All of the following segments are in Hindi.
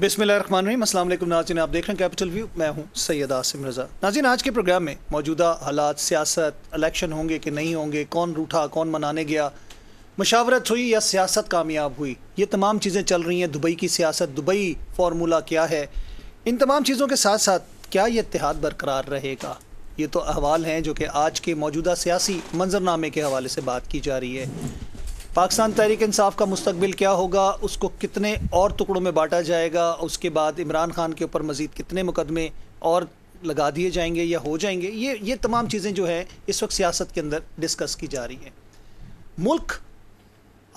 बिस्मिल्लाहिर्रहमानिर्रहीम। अस्सलाम वालेकुम नाज़रीन, आप देख रहे हैं कैपिटल व्यू, मैं हूं सैयद आसिम रज़ा। नाज़रीन, आज के प्रोग्राम में मौजूदा हालात, सियासत, इलेक्शन होंगे कि नहीं होंगे, कौन रूठा, कौन मनाने गया, मशावरत हुई या सियासत कामयाब हुई, ये तमाम चीज़ें चल रही हैं। दुबई की सियासत, दुबई फार्मूला क्या है, इन तमाम चीज़ों के साथ साथ क्या ये इत्तेहाद बरकरार रहेगा, ये तो अहवाल हैं जो कि आज के मौजूदा सियासी मंजरनामे के हवाले से बात की जा रही है। पाकिस्तान तहरीक इंसाफ का मुस्तकबिल क्या होगा, उसको कितने और टुकड़ों में बांटा जाएगा, उसके बाद इमरान खान के ऊपर मज़ीद कितने मुकदमे और लगा दिए जाएंगे या हो जाएंगे, ये तमाम चीज़ें जो है इस वक्त सियासत के अंदर डिस्कस की जा रही हैं। मुल्क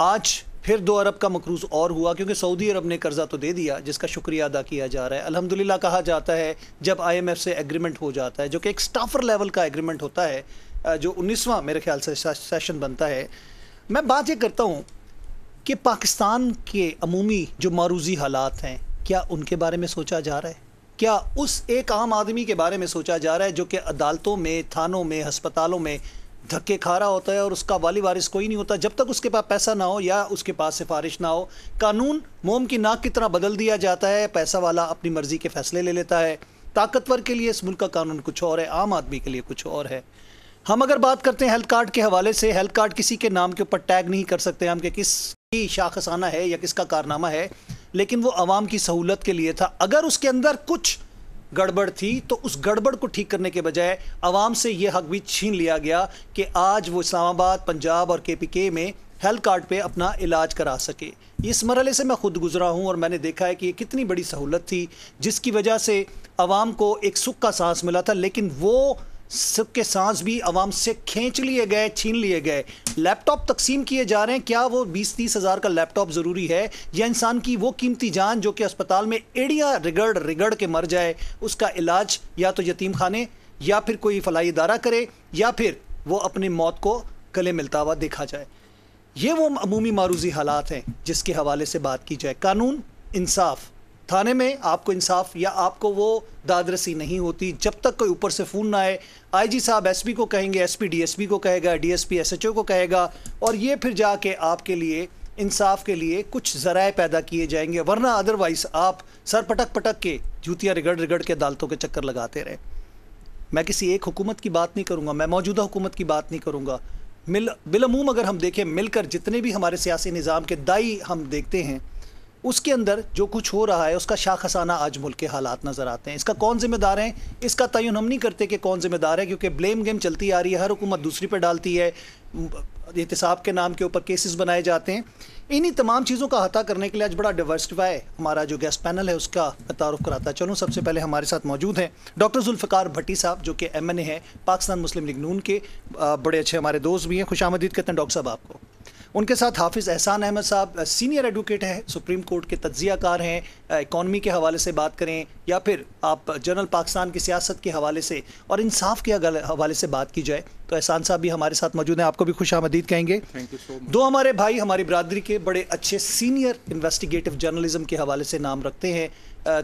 आज फिर 2 अरब का मकरूज़ और हुआ, क्योंकि सऊदी अरब ने कर्जा तो दे दिया जिसका शुक्रिया अदा किया जा रहा है, अल्हम्दुलिल्लाह कहा जाता है, जब IMF से एग्रीमेंट हो जाता है जो कि एक स्टाफर लेवल का एग्रीमेंट होता है, जो 19वां मेरे ख्याल से सेशन बनता है। मैं बात ये करता हूँ कि पाकिस्तान के अमूमी जो मारूजी हालात हैं, क्या उनके बारे में सोचा जा रहा है, क्या उस एक आम आदमी के बारे में सोचा जा रहा है जो कि अदालतों में, थानों में, हस्पतालों में धक्के खा रहा होता है और उसका वाली वारिस कोई नहीं होता जब तक उसके पास पैसा ना हो या उसके पास सिफारिश ना हो। कानून मोम की नाक की तरह बदल दिया जाता है, पैसा वाला अपनी मर्ज़ी के फैसले ले लेता है। ताकतवर के लिए इस मुल्क का कानून कुछ और है, आम आदमी के लिए कुछ और है। हम अगर बात करते हैं हेल्थ कार्ड के हवाले से, हेल्थ कार्ड किसी के नाम के ऊपर टैग नहीं कर सकते हम कि किसकी शाखसाना है या किसका कारनामा है, लेकिन वो आवाम की सहूलत के लिए था। अगर उसके अंदर कुछ गड़बड़ थी तो उस गड़बड़ को ठीक करने के बजाय आवाम से ये हक भी छीन लिया गया कि आज वो इस्लामाबाद, पंजाब और KPK में हेल्थ कार्ड पे अपना इलाज करा सके। इस मरहले से मैं खुद गुजरा हूँ और मैंने देखा है कि ये कितनी बड़ी सहूलत थी जिसकी वजह से आवाम को एक सुख का सांस मिला था, लेकिन वो सबके सांस भी आवाम से खींच लिए गए, छीन लिए गए। लैपटॉप तकसीम किए जा रहे हैं, क्या वो 20-30 हज़ार का लैपटॉप ज़रूरी है या इंसान की वो कीमती जान जो कि अस्पताल में एड़ियाँ रिगड़ रिगड़ के मर जाए, उसका इलाज या तो यतीम खाने या फिर कोई फलाई इदारा करे या फिर वो अपनी मौत को गले मिलता हुआ देखा जाए। ये वो अमूमी मारूजी हालात हैं जिसके हवाले से बात की जाए। कानून, इंसाफ, थाने में आपको इंसाफ या आपको वो दादरसी नहीं होती जब तक कोई ऊपर से फ़ोन ना आए। IG साहब SB को कहेंगे, SP DSP को कहेगा, DSP SHO को कहेगा और ये फिर जाके आपके लिए इंसाफ के लिए कुछ ज़राए पैदा किए जाएंगे, वरना अदरवाइज़ आप सर पटक पटक के, जूतियाँ रिगड़ रिगड़ के अदालतों के चक्कर लगाते रहे। मैं किसी एक हुकूमत की बात नहीं करूँगा, मैं मौजूदा हुकूमत की बात नहीं करूँगा, बिलअमूम अगर हम देखें, मिलकर जितने भी हमारे सियासी निज़ाम के दाई हम देखते हैं, उसके अंदर जो कुछ हो रहा है उसका शाखसाना आज मुल्क के हालात नज़र आते हैं। इसका कौन जिम्मेदार है, इसका तयन हम नहीं करते कि कौन जिम्मेदार है, क्योंकि ब्लेम गेम चलती आ रही है, हर हुकूमत दूसरी पर डालती है, एहतसाब के नाम के ऊपर केसेस बनाए जाते हैं। इन्हीं तमाम चीज़ों का हता करने के लिए आज बड़ा डाइवर्सिफाई हमारा जो गेस्ट पैनल है उसका मैं तारुफ कराता चलूँ। सबसे पहले हमारे साथ मौजूद हैं डॉक्टर जुल्फ़िकार भट्टी साहब जो कि MNA हैं पाकिस्तान मुस्लिम लीग नून के, बड़े अच्छे हमारे दोस्त भी हैं, खुशामदीद कहते हैं डॉक्टर साहब आपको। उनके साथ हाफिज़ एहसान अहमद साहब सीनियर एडवोकेट हैं, सुप्रीम कोर्ट के तज्ज़ियाकार हैं, इकॉनमी के हवाले से बात करें या फिर आप जनरल पाकिस्तान की सियासत के हवाले से और इंसाफ के हवाले से बात की जाए तो एहसान साहब भी हमारे साथ मौजूद हैं, आपको भी खुशामदीद कहेंगे। Thank you so much. दो हमारे भाई हमारी बरादरी के बड़े अच्छे सीनियर इन्वेस्टिगेटिव जर्नलिज्म के हवाले से नाम रखते हैं,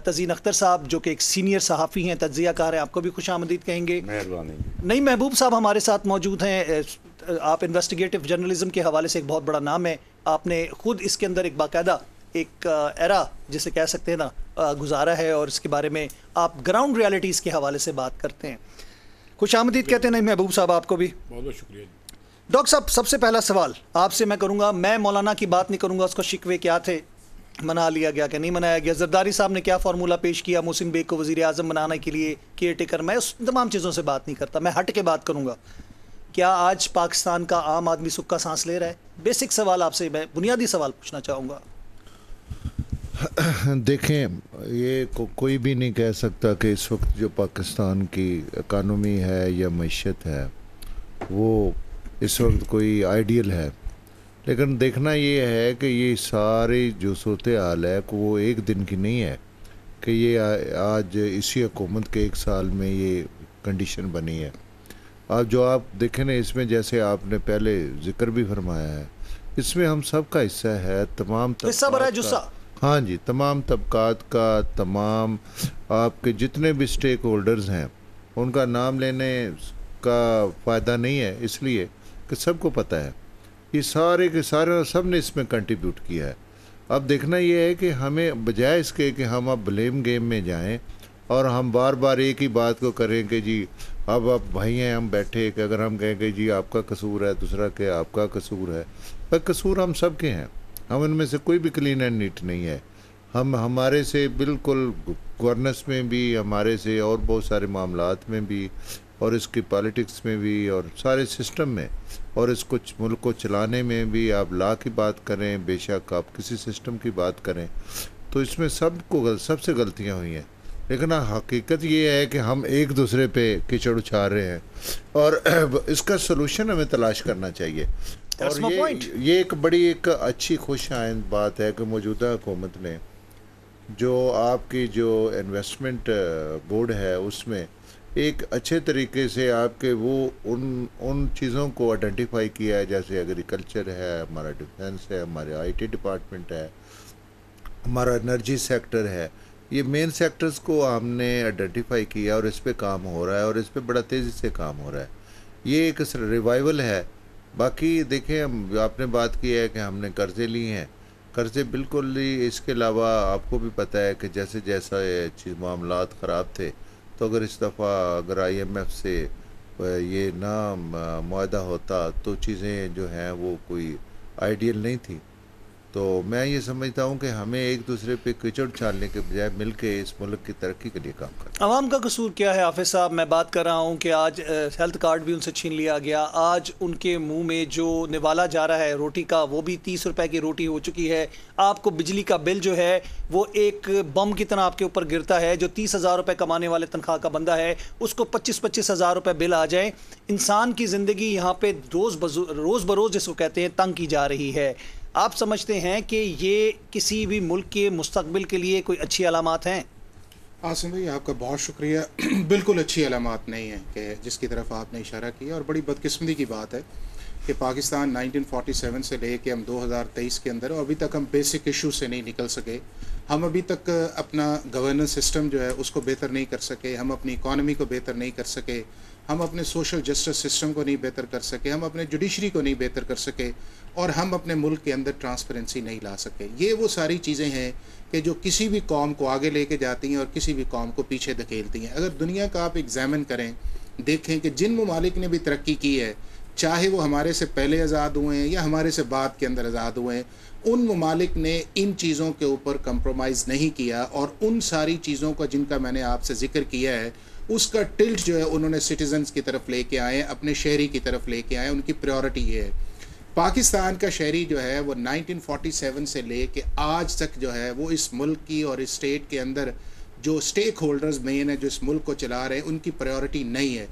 तज़ीन अख्तर साहब जो कि एक सीनियर सहाफ़ी हैं, तज्ज़ियाकार हैं, आपको भी खुशामदीद कहेंगे। नईम महबूब साहब हमारे साथ मौजूद हैं, आप इन्वेस्टिगेटिव जर्नलिज्म के हवाले से एक बहुत बड़ा नाम है, आपने ख़ुद इसके अंदर एक बाकायदा एक एरा जिसे कह सकते हैं ना गुजारा है और इसके बारे में आप ग्राउंड रियलिटीज़ के हवाले से बात करते हैं। खुशामदीद कहते हैं नहीं महबूब साहब आपको भी, बहुत बहुत शुक्रिया। डॉक्टर साहब सबसे पहला सवाल आपसे मैं करूँगा, मैं मौलाना की बात नहीं करूँगा, उसको शिकवे क्या थे, मना लिया गया कि नहीं मनाया गया, जरदारी साहब ने क्या फार्मूला पेश किया मोहसिन बेग को वज़ीर आज़म बनाने के लिए केयर टेकर, मैं उस तमाम चीज़ों से बात नहीं करता, मैं हट के बात करूँगा। क्या आज पाकिस्तान का आम आदमी सुख का सांस ले रहा है? बेसिक सवाल आपसे मैं बुनियादी सवाल पूछना चाहूँगा। देखें, ये कोई भी नहीं कह सकता कि इस वक्त जो पाकिस्तान की इकानमी है या मईशत है वो इस वक्त कोई आइडियल है, लेकिन देखना ये है कि ये सारे जो सूरत हाल है वो एक दिन की नहीं है कि ये आज इसी हुकूमत के एक साल में ये कंडीशन बनी है। आप जो आप देखें ना, इसमें जैसे आपने पहले जिक्र भी फरमाया है, इसमें हम सब का हिस्सा है, तमाम तबका, हाँ जी, तमाम तबकात का, तमाम आपके जितने भी स्टेक होल्डर्स हैं उनका नाम लेने का फ़ायदा नहीं है, इसलिए कि सबको पता है ये सारे के सारे, सब ने इसमें कंट्रीब्यूट किया है। अब देखना यह है कि हमें बजाय इसके कि हम अब ब्लेम गेम में जाएं और हम बार बार एक ही बात को करें कि जी अब आप भाई हैं हम बैठे, कि अगर हम कहें कि जी आपका कसूर है, दूसरा कि आपका कसूर है, पर कसूर हम सब के हैं, हम उनमें से कोई भी क्लीन एंड नीट नहीं है। हम हमारे से बिल्कुल गवर्नेंस में भी, हमारे से और बहुत सारे मामलात में भी, और इसकी पॉलिटिक्स में भी, और सारे सिस्टम में, और इस कुछ मुल्क को चलाने में भी। आप लॉ की बात करें, बेशक आप किसी सिस्टम की बात करें, तो इसमें सबसे गलतियां हुई हैं, लेकिन हकीकत ये है कि हम एक दूसरे पे कीचड़ उछाल रहे हैं और इसका सलूशन हमें तलाश करना चाहिए। और ये एक बड़ी एक अच्छी खुशआइंद बात है कि मौजूदा हुकूमत ने जो आपकी जो इन्वेस्टमेंट बोर्ड है उसमें एक अच्छे तरीके से आपके वो उन चीज़ों को आइडेंटिफाई किया है, जैसे एग्रीकल्चर है, हमारा डिफेंस है, हमारे आईटी डिपार्टमेंट है, हमारा एनर्जी सेक्टर है। ये मेन सेक्टर्स को हमने आइडेंटिफाई किया और इस पे काम हो रहा है और इस पे बड़ा तेज़ी से काम हो रहा है। ये एक रिवाइवल है। बाकी देखें, हम आपने बात की है कि हमने कर्ज़े लिए हैं, कर्ज़े बिल्कुल ही, इसके अलावा आपको भी पता है कि जैसे जैसा चीज़ मामला ख़राब थे, तो अगर इस दफ़ा अगर IMF से ये ना मुआहदा होता तो चीज़ें जो हैं वो कोई आइडियल नहीं थी। तो मैं ये समझता हूँ कि हमें एक दूसरे पे कीचड़ उछालने के बजाय मिलके इस मुल्क की तरक्की के लिए काम करना। आवाम का कसूर क्या है हाफिज़ साहब? मैं बात कर रहा हूँ कि आज हेल्थ कार्ड भी उनसे छीन लिया गया, आज उनके मुंह में जो निवाला जा रहा है रोटी का, वो भी 30 रुपए की रोटी हो चुकी है। आपको बिजली का बिल जो है वो एक बम की तरह आपके ऊपर गिरता है। जो 30,000 रुपये कमाने वाले तनख्वाह का बंदा है उसको 25-25 हज़ार रुपये बिल आ जाए। इंसान की ज़िंदगी यहाँ पर रोज़ बरोज़, जिसको कहते हैं, तंग की जा रही है। आप समझते हैं कि ये किसी भी मुल्क के मुस्तकबिल के लिए कोई अच्छी अलामात हैं? आसिम भाई, आपका बहुत शुक्रिया। बिल्कुल अच्छी अलामात नहीं है कि जिसकी तरफ आपने इशारा किया, और बड़ी बदकिस्मती की बात है कि पाकिस्तान 1947 से ले के हम 2023 के अंदर अभी तक हम बेसिक इशू से नहीं निकल सके। हम अभी तक अपना गवर्नेंस सिस्टम जो है उसको बेहतर नहीं कर सके, हम अपनी इकॉनमी को बेहतर नहीं कर सके, हम अपने सोशल जस्टिस सिस्टम को नहीं बेहतर कर सके, हम अपने जुडिशरी को नहीं बेहतर कर सके, और हम अपने मुल्क के अंदर ट्रांसपेरेंसी नहीं ला सके। ये वो सारी चीज़ें हैं कि जो किसी भी कौम को आगे लेके जाती हैं और किसी भी कौम को पीछे धकेलती हैं। अगर दुनिया का आप एग्जामिन करें, देखें कि जिन ममालिक ने भी तरक्की की है, चाहे वो हमारे से पहले आज़ाद हुए हैं या हमारे से बाद के अंदर आज़ाद हुए हैं, उन ममालिक ने इन चीज़ों के ऊपर कंप्रोमाइज़ नहीं किया, और उन सारी चीज़ों का जिनका मैंने आपसे जिक्र किया है उसका टिल्ट जो है उन्होंने सिटीजन्स की तरफ लेके आए, अपने शहरी की तरफ लेके आए। उनकी प्रायोरिटी ये है। पाकिस्तान का शहरी जो है वो 1947 से लेके आज तक जो है वो इस मुल्क की और इस स्टेट के अंदर जो स्टेक होल्डर्स मेन है, जो इस मुल्क को चला रहे हैं, उनकी प्रायोरिटी नहीं है।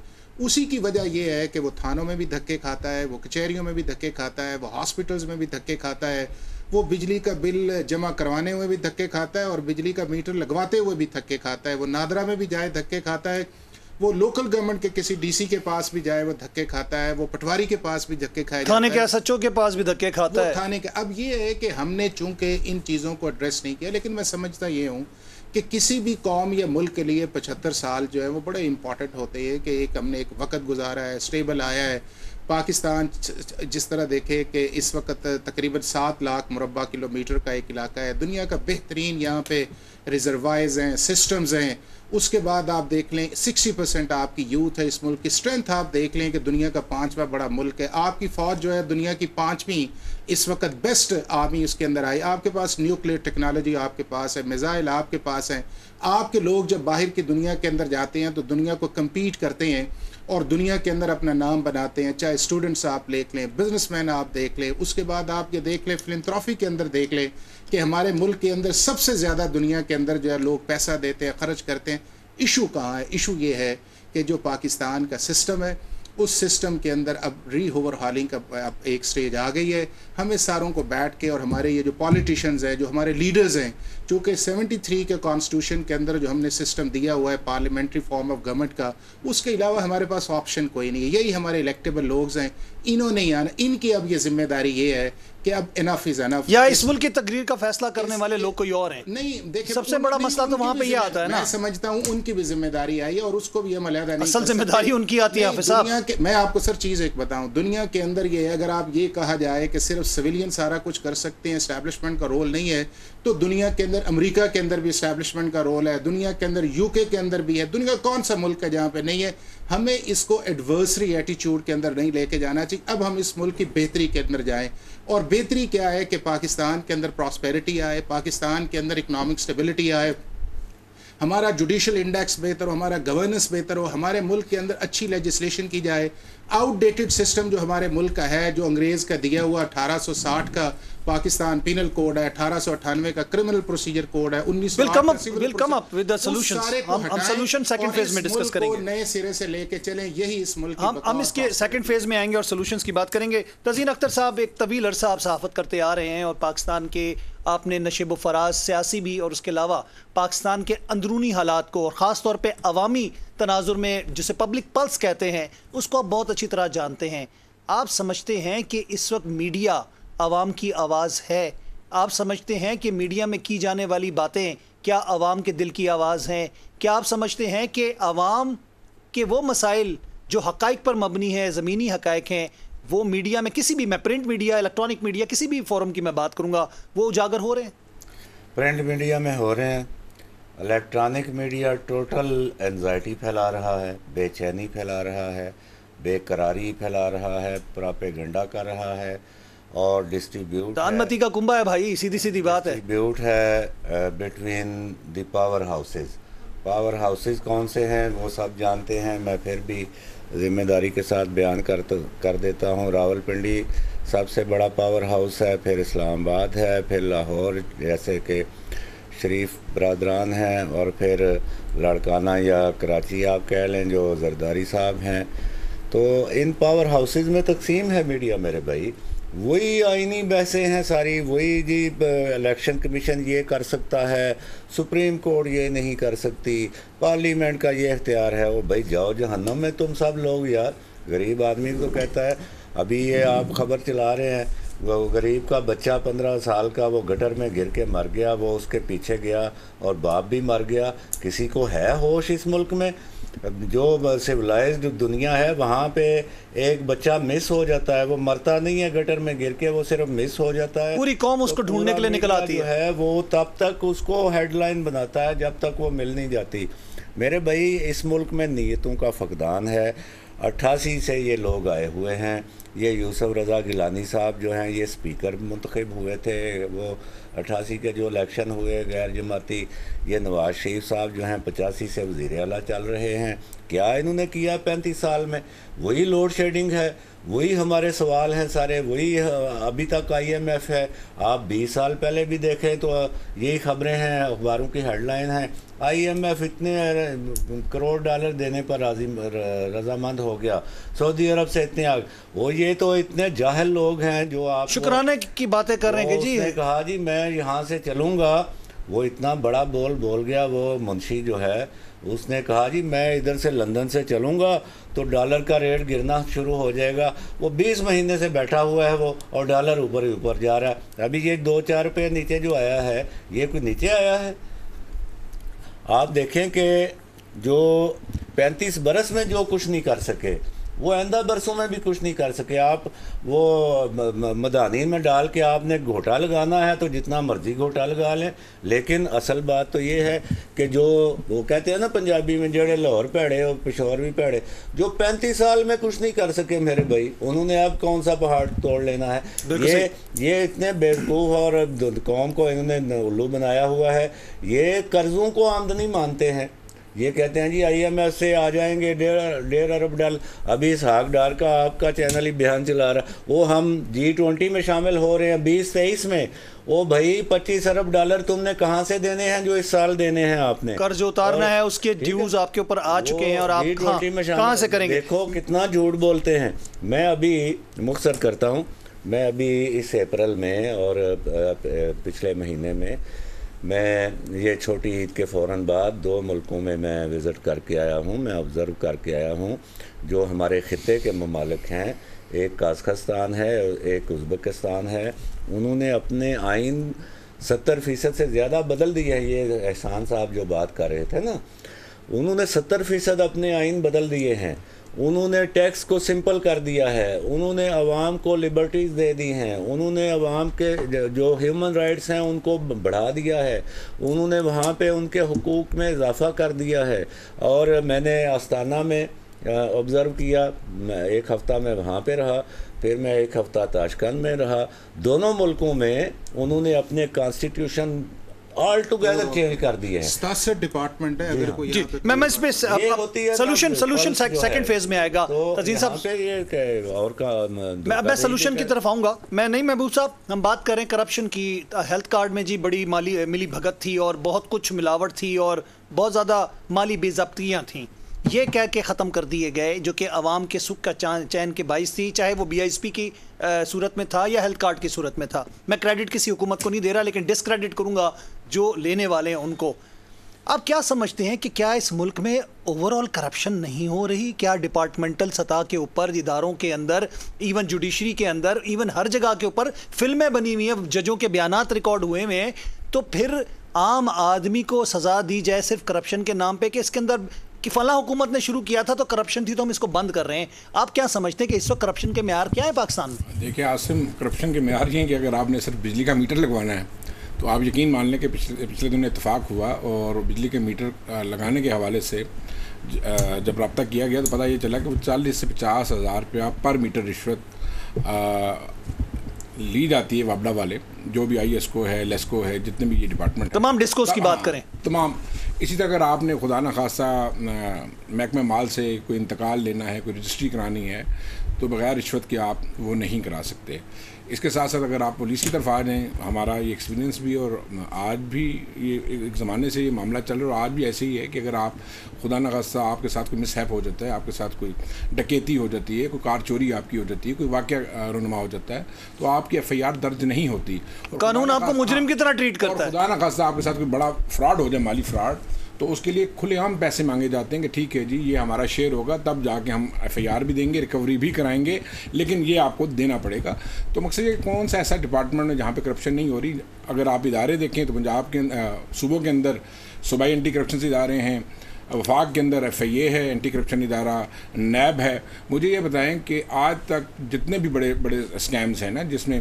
उसी की वजह यह है कि वो थानों में भी धक्के खाता है, वो कचहरियों में भी धक्के खाता है, वो हॉस्पिटल्स में भी धक्के खाता है, वो बिजली का बिल जमा करवाने हुए भी धक्के खाता है और बिजली का मीटर लगवाते हुए भी धक्के खाता है, वो नादरा में भी जाए धक्के खाता है, वो लोकल गवर्नमेंट के किसी डीसी के पास भी जाए वो धक्के खाता है, वो पटवारी के पास भी धक्के खाए, थाने के एसएचओ के पास भी धक्के खाता है, थाने के। अब ये है कि हमने चूंकि इन चीज़ों को एड्रेस नहीं किया, लेकिन मैं समझता ये हूँ कि किसी भी कौम या मुल्क के लिए 75 साल जो है वो बड़े इंपॉर्टेंट होते हैं कि एक हमने एक वक्त गुजारा है, स्टेबल आया है। पाकिस्तान जिस तरह देखे कि इस वक्त तकरीबन 7 लाख मुरबा किलोमीटर का एक इलाका है, दुनिया का बेहतरीन यहाँ पे रिजर्वायर्स हैं, सिस्टम्स हैं। उसके बाद आप देख लें 60% आपकी यूथ है इस मुल्क की, स्ट्रेंथ आप देख लें कि दुनिया का 5वां बड़ा मुल्क है, आपकी फ़ौज जो है दुनिया की 5वीं इस वक्त बेस्ट आर्मी उसके अंदर आई, आपके पास न्यूक्लियर टेक्नोलॉजी आपके पास है, मिज़ाइल आपके पास हैं, आपके लोग जब बाहर की दुनिया के अंदर जाते हैं तो दुनिया को कम्पीट करते हैं और दुनिया के अंदर अपना नाम बनाते हैं। चाहे स्टूडेंट्स आप देख लें, बिजनेसमैन आप देख लें, उसके बाद आप ये देख लें फिलंथ्रोफी के अंदर देख लें कि हमारे मुल्क के अंदर सबसे ज़्यादा दुनिया के अंदर जो है लोग पैसा देते हैं, खर्च करते हैं। इशू कहाँ है? इशू ये है कि जो पाकिस्तान का सिस्टम है उस सिस्टम के अंदर अब रीओवरहॉलिंग का अब एक स्टेज आ गई है। हमें सारों को बैठ के, और हमारे ये जो पॉलिटिशियंस हैं, जो हमारे लीडर्स हैं, चूँकि 73 के कॉन्स्टिट्यूशन के अंदर जो हमने सिस्टम दिया हुआ है पार्लियामेंट्री फॉर्म ऑफ गवर्नमेंट का, उसके अलावा हमारे पास ऑप्शन कोई नहीं है। यही हमारे इलेक्टेबल लोग हैं इन्होंने ही आना, इनकी अब ये जिम्मेदारी ये है कि अब इनफ इज इनफ। या इस मुल्क की तकरीर का फैसला करने वाले लोग कोई और हैं। नहीं देखिए, सबसे बड़ा मसला तो वहाँ पे ये आता है ना, मैं समझता हूँ उनकी भी जिम्मेदारी आई है और उसको भी हम अलहदा नहीं, असल जिम्मेदारी उनकी आती है। दुनिया के, मैं आपको सर चीज़ एक बताऊँ, दुनिया के अंदर ये है, अगर आप ये कहा जाए कि सिर्फ सिविलियन सारा कुछ कर सकते हैं, इस्टेब्लिशमेंट का रोल नहीं है, तो दुनिया के अंदर अमरीका के अंदर भी इस्टेब्लिशमेंट का रोल है, दुनिया के अंदर यूके के अंदर भी है, दुनिया का कौन सा मुल्क है जहाँ पे नहीं है। हमें इसको एडवर्सरी एटीट्यूड के अंदर नहीं लेके जाना चाहिए, अब हम इस मुल्क की बेहतरी के अंदर जाएँ। और बेहतरी क्या है कि पाकिस्तान के अंदर प्रॉस्पेरिटी आए, पाकिस्तान के अंदर इकनॉमिक स्टेबिलिटी आए, हमारा जुडिशल इंडेक्स बेहतर हो, हमारा गवर्नेंस बेहतर हो, हमारे मुल्क के अंदर अच्छी लेजिस्लेशन की जाए। आउटडेटेड सिस्टम जो हमारे मुल्क का है, जो अंग्रेज़ का दिया हुआ 1860 का पाकिस्तान पिनल कोड है, 1898 का क्रिमिनल प्रोसीजर कोड है, 1900 नए सिरे से लेके चले, यही इस मुल्क हम इसके सेकंड फेज में आएंगे और सॉल्यूशंस की बात करेंगे। तज़ीन अख्तर साहब, एक तवील अरसा आप सहाफत करते आ रहे हैं और पाकिस्तान के आपने नशेब व फराज सियासी भी और उसके अलावा पाकिस्तान के अंदरूनी हालात को और ख़ास तौर पर अवामी तनाजुर में जिसे पब्लिक पल्स कहते हैं उसको आप बहुत अच्छी तरह जानते हैं। आप समझते हैं कि इस वक्त मीडिया आवाम की आवाज़ है? आप समझते हैं कि मीडिया में की जाने वाली बातें क्या आवाम के दिल की आवाज़ हैं? क्या आप समझते हैं कि आवाम के वो मसाइल जो हक़ाइक़ पर मबनी हैं, ज़मीनी हक़ाइक़ हैं, वो मीडिया में किसी भी, मैं प्रिंट मीडिया, इलेक्ट्रॉनिक मीडिया, किसी भी फोरम की मैं बात करूँगा, वो उजागर हो रहे हैं? प्रिंट मीडिया में हो रहे हैं, इलेक्ट्रॉनिक मीडिया टोटल एंजाइटी फैला रहा है, बेचैनी फैला रहा है, बेकरारी फैला रहा है, प्रोपेगेंडा कर रहा है और डिस्ट्रीब्यूट दानमती का कुंभा है भाई, सीधी सीधी बात है। डिस्ट्रीब्यूट है between the power houses. Power houses कौन से हैं वो सब जानते हैं, मैं फिर भी जिम्मेदारी के साथ बयान कर देता हूँ। रावलपिंडी सबसे बड़ा पावर हाउस है, फिर इस्लामाबाद है, फिर लाहौर जैसे कि शरीफ बरदरान हैं, और फिर लड़काना या कराची आप कह लें जो जरदारी साहब हैं। तो इन पावर हाउसेस में तकसीम है मीडिया मेरे भाई, वही आइनी बहसें हैं सारी, वही जी इलेक्शन कमीशन ये कर सकता है, सुप्रीम कोर्ट ये नहीं कर सकती, पार्लियामेंट का ये इख्तियार है। वो भाई जाओ जहन्नम में तुम सब लोग यार, गरीब आदमी को कहता है। अभी ये आप खबर चला रहे हैं, वो गरीब का बच्चा 15 साल का, वो गटर में गिर के मर गया, वो उसके पीछे गया और बाप भी मर गया। किसी को है होश इस मुल्क में? जो सिविलाइज्ड दुनिया है वहाँ पे एक बच्चा मिस हो जाता है, वो मरता नहीं है गटर में गिर के, वो सिर्फ मिस हो जाता है। पूरी कौम उसको ढूंढने के लिए निकल आती है, वो तब तक उसको हेडलाइन बनाता है जब तक वो मिल नहीं जाती। मेरे भाई इस मुल्क में नीयतों का फकदान है। 88 से ये लोग आए हुए हैं। ये यूसुफ रज़ा गिलानी साहब जो हैं, ये स्पीकर मुंतखब हुए थे, वो 88 के जो इलेक्शन हुए गैर जमाती। ये नवाज शरीफ साहब जो हैं 85 से वज़ीर आला चल रहे हैं। क्या इन्होंने किया 35 साल में? वही लोड शेडिंग है, वही हमारे सवाल हैं सारे, वही अभी तक IMF है। आप 20 साल पहले भी देखें तो यही खबरें हैं, अखबारों की हेडलाइन हैं। IMF इतने करोड़ डॉलर देने पर रजामंद हो गया, सऊदी अरब से इतने आग। वो ये तो इतने जाहिल लोग हैं जो आप शुक्राने की बातें कर रहे हैं कि जी उसने कहा जी मैं यहाँ से चलूँगा, वो इतना बड़ा बोल बोल गया। वो मुंशी जो है उसने कहा जी मैं इधर से लंदन से चलूँगा तो डॉलर का रेट गिरना शुरू हो जाएगा। वो 20 महीने से बैठा हुआ है वो, और डॉलर ऊपर ही ऊपर जा रहा है। अभी ये 2-4 रुपये नीचे जो आया है, ये कोई नीचे आया है? आप देखें कि जो 35 बरस में जो कुछ नहीं कर सके, वो आंदा बरसों में भी कुछ नहीं कर सके। आप वो मदानी में डाल के आपने घोटा लगाना है तो जितना मर्जी घोटा लगा लें, लेकिन असल बात तो ये है कि जो वो कहते हैं ना पंजाबी में, जड़े लाहौर पैड़े और पिशौर भी पैड़े, जो 35 साल में कुछ नहीं कर सके मेरे भाई, उन्होंने अब कौन सा पहाड़ तोड़ लेना है? ये इतने बेवकूफ़ और कौम को इन्होंने उल्लू बनाया हुआ है। ये कर्ज़ों को आमदनी मानते हैं, ये कहते हैं जी IMF से आ जाएंगे 1.5 अरब डॉलर। अभी इसहाक डार का आपका चैनल ही बयान चला रहा, वो हम G20 में शामिल हो रहे हैं 2023 में। ओ भाई 25 अरब डॉलर तुमने कहाँ से देने हैं जो इस साल देने हैं आपने? कर्ज उतारना है, उसके ड्यूज आपके ऊपर आ चुके हैं और आप कहाँ से करेंगे? देखो कितना झूठ बोलते हैं। मैं अभी मुख्तसर करता हूँ, मैं अभी इस अप्रैल में और पिछले महीने में मैं ये छोटी ईद के फ़ौरन बाद दो मुल्कों में मैं विज़िट करके आया हूँ, मैं ऑब्ज़र्व करके आया हूँ जो हमारे ख़ित्ते के ममालिक हैं। एक काज़खस्तान है, एक उज़्बेकिस्तान है। उन्होंने अपने आइन 70% से ज़्यादा बदल दिया है। ये एहसान साहब जो बात कर रहे थे ना, उन्होंने 70% अपने आइन बदल दिए हैं। उन्होंने टैक्स को सिंपल कर दिया है, उन्होंने आवाम को लिबर्टीज़ दे दी हैं, उन्होंने आवाम के जो ह्यूमन राइट्स हैं उनको बढ़ा दिया है, उन्होंने वहाँ पे उनके हुकूक में इजाफ़ा कर दिया है। और मैंने आस्ताना में ऑब्ज़र्व किया, एक हफ़्ता मैं वहाँ पे रहा, फिर मैं एक हफ़्ता ताशकंद में रहा। दोनों मुल्कों में उन्होंने अपने कॉन्स्टिट्यूशन ऑल टुगेदर चेंज कर दिए हैं। 67 डिपार्टमेंट है, अगर कोई जी मैं इस पे सॉल्यूशन सेकंड फेज में आएगा। तजीद साहब ये और का मैं सॉल्यूशन की तरफ आऊंगा। मैं नहीं महबूब साहब, हम बात करें करप्शन की। हेल्थ कार्ड में जी बड़ी माली मिली भगत थी और बहुत कुछ मिलावट थी और बहुत ज़्यादा माली बेज़ब्तियाँ थीं। ये कह के ख़त्म कर दिए गए जो कि आवाम के सुख का चैन के बाइस थी, चाहे वो BISP की सूरत में था या हेल्थ कार्ड की सूरत में था। मैं क्रेडिट किसी हुकूमत को नहीं दे रहा, लेकिन डिसक्रेडिट करूँगा जो लेने वाले हैं उनको। आप क्या समझते हैं कि क्या इस मुल्क में ओवरऑल करप्शन नहीं हो रही? क्या डिपार्टमेंटल सतह के ऊपर, इदारों के अंदर, इवन जुडिशरी के अंदर, इवन हर जगह के ऊपर फिल्में बनी हुई हैं, जजों के बयानात रिकॉर्ड हुए हुए हैं, तो फिर आम आदमी को सज़ा दी जाए सिर्फ करप्शन के नाम पर कि इसके अंदर कि फला हुकूमत ने शुरू किया था तो करप्शन थी तो हम इसको बंद कर रहे हैं। आप क्या समझते हैं कि इस वक्त करप्शन के मेयार क्या है पाकिस्तान में? देखिए आसिम, करप्शन के मेयार ये हैं कि अगर आपने सिर्फ बिजली का मीटर लगवाना है तो आप यकीन मान लें कि पिछले दिन इतफाक़ हुआ और बिजली के मीटर लगाने के हवाले से जब रब्ता किया गया तो पता ये चला कि वो 40 से 50 हज़ार रुपया पर मीटर रिश्वत ली जाती है। वाबड़ा वाले जो भी ISCO है, लेस्को है, जितने भी ये डिपार्टमेंट तमाम डिस्कोस की बात करें तमाम। इसी तरह अगर आपने खुदा न खासा महकमे माल से कोई इंतकाल लेना है, कोई रजिस्ट्री करानी है तो बग़ैर रिश्वत के आप वो नहीं करा सकते। इसके साथ साथ अगर आप पुलिस की तरफ आ जाएँ, हमारा ये एक्सपीरियंस भी और आज भी ये एक ज़माने से ये मामला चल रहा है और आज भी ऐसे ही है कि अगर आप खुदा न खास्ता आपके साथ कोई मिसहैप हो जाता है, आपके साथ कोई डकैती हो जाती है, कोई कार चोरी आपकी हो जाती है, कोई वाक़या रुनमा हो जाता है तो आपकी FIR दर्ज नहीं होती। कानून आपको मुजरिम की तरह ट्रीट करता है। खुदा न खास्ता आपके साथ कोई बड़ा फ्रॉड हो जाए, माली फ्रॉड, तो उसके लिए खुलेआम पैसे मांगे जाते हैं कि ठीक है जी ये हमारा शेयर होगा, तब जाके हम FIR भी देंगे, रिकवरी भी कराएंगे, लेकिन ये आपको देना पड़ेगा। तो मकसद ये कौन सा ऐसा डिपार्टमेंट है जहाँ पे करप्शन नहीं हो रही? अगर आप इदारे देखें तो पंजाब के सूबों के अंदर सूबाई एंटी करप्शन से इदारे हैं, वफाक के अंदर FIA है, एंटी करप्शन इदारा नैब है। मुझे ये बताएँ कि आज तक जितने भी बड़े बड़े स्कैम्स हैं ना, जिसमें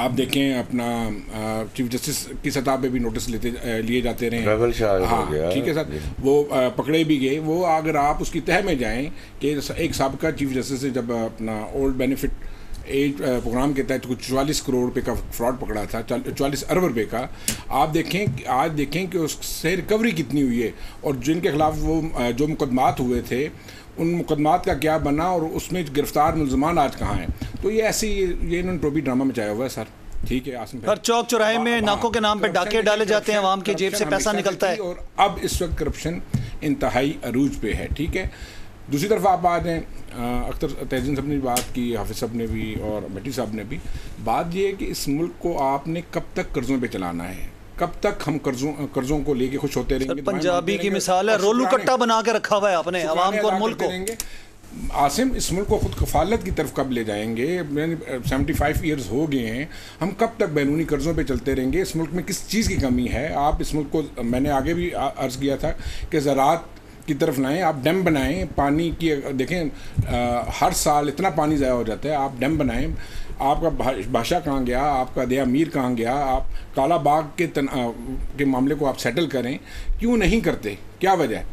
आप देखें अपना चीफ जस्टिस की सतह पे भी नोटिस लिए जाते रहे, हाँ ठीक है सर, वो पकड़े भी गए। वो अगर आप उसकी तह में जाएं कि एक साबिका चीफ जस्टिस से जब अपना ओल्ड बेनिफिट एज प्रोग्राम के तहत कुछ 44 करोड़ रुपये का फ्रॉड पकड़ा था, 44 अरब रुपये का, आप देखें कि आज देखें कि उससे रिकवरी कितनी हुई है और जिनके खिलाफ वो जो मुकदमात हुए थे उन मुकदमात का क्या बना और उसमें गिरफ्तार मुलजमान आज कहाँ हैं। तो ये ऐसे ये इन्होंने टोपी ड्रामा मचाया हुआ है सर। ठीक है आसिम, हर चौक चौराहे में नाकों के नाम पर डाके डाले जाते हैं, आवाम की जेब से पैसा निकलता है और अब इस वक्त करप्शन इंतहाई अरूज पे है। ठीक है, दूसरी तरफ आप आ जाएँ, अख्तर तहजीन साहब ने बात की, हाफिज़ साहब ने भी और भट्टी साहब ने भी। बात यह है कि इस मुल्क को आपने कब तक कर्ज़ों पे चलाना है? कब तक हम कर्ज़ों को लेके खुश होते रहेंगे? पंजाबी की मिसाल है, रोलू कट्टा बना के रखा हुआ है आपने आवाम को और मुल्क को। आसिम, इस मुल्क को ख़ुद कफालत की तरफ कब ले जाएंगे? 75 ईयर्स हो गए हैं, हम कब तक बैरूनी कर्ज़ों पे चलते रहेंगे? इस मुल्क में किस चीज़ की कमी है? आप इस मुल्क को, मैंने आगे भी अर्ज़ किया था कि ज़रात की तरफ लाएँ, आप डैम बनाएं, पानी की देखें हर साल इतना पानी ज़ाया हो जाता है। आप डैम बनाएं, आपका भाषा कहाँ गया, आपका दया मीर कहाँ गया? आप काला बाग के मामले को आप सेटल करें, क्यों नहीं करते? क्या वजह है?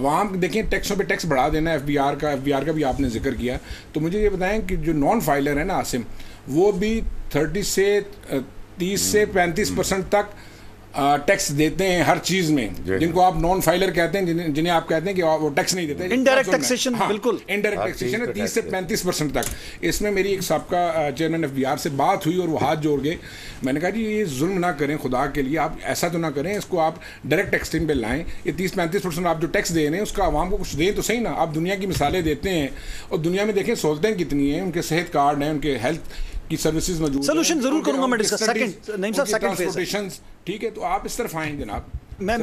आवाम देखें टैक्सों पे टैक्स बढ़ा देना, FBR का भी आपने जिक्र किया। तो मुझे ये बताएं कि जो नॉन फाइलर है ना आसिम, वो भी 30 से 35% तक टैक्स देते हैं हर चीज़ में, जिनको आप नॉन फाइलर कहते हैं, जिन्हें आप कहते हैं कि वो टैक्स नहीं देते। इनडायरेक्ट टैक्सेशन, बिल्कुल इनडायरेक्ट टैक्सेशन है 30 से 35% तक। इसमें मेरी एक सबका चेयरमैन FBR से बात हुई और वो हाथ जोड़ गए। मैंने कहा जी ये जुल्म ना करें, खुदा के लिए आप ऐसा तो ना करें, इसको आप डायरेक्ट टैक्सिंग पे लाएँ। ये 30-35% आप जो टैक्स दे रहे हैं उसका आवाम को कुछ दें तो सही ना। आप दुनिया की मिसालें देते हैं और दुनिया में देखें सहूलतें कितनी हैं, उनके सेहत कार्ड हैं, उनके हेल्थ की सर्विसेज मौजूद हैं। सोल्यूशन जरूर करूंगा मैं डिस्कस। सेकंड नहीं सर, सेकंड फेज ठीक है, तो आप इस तरफ आएंगे जनाब। मैं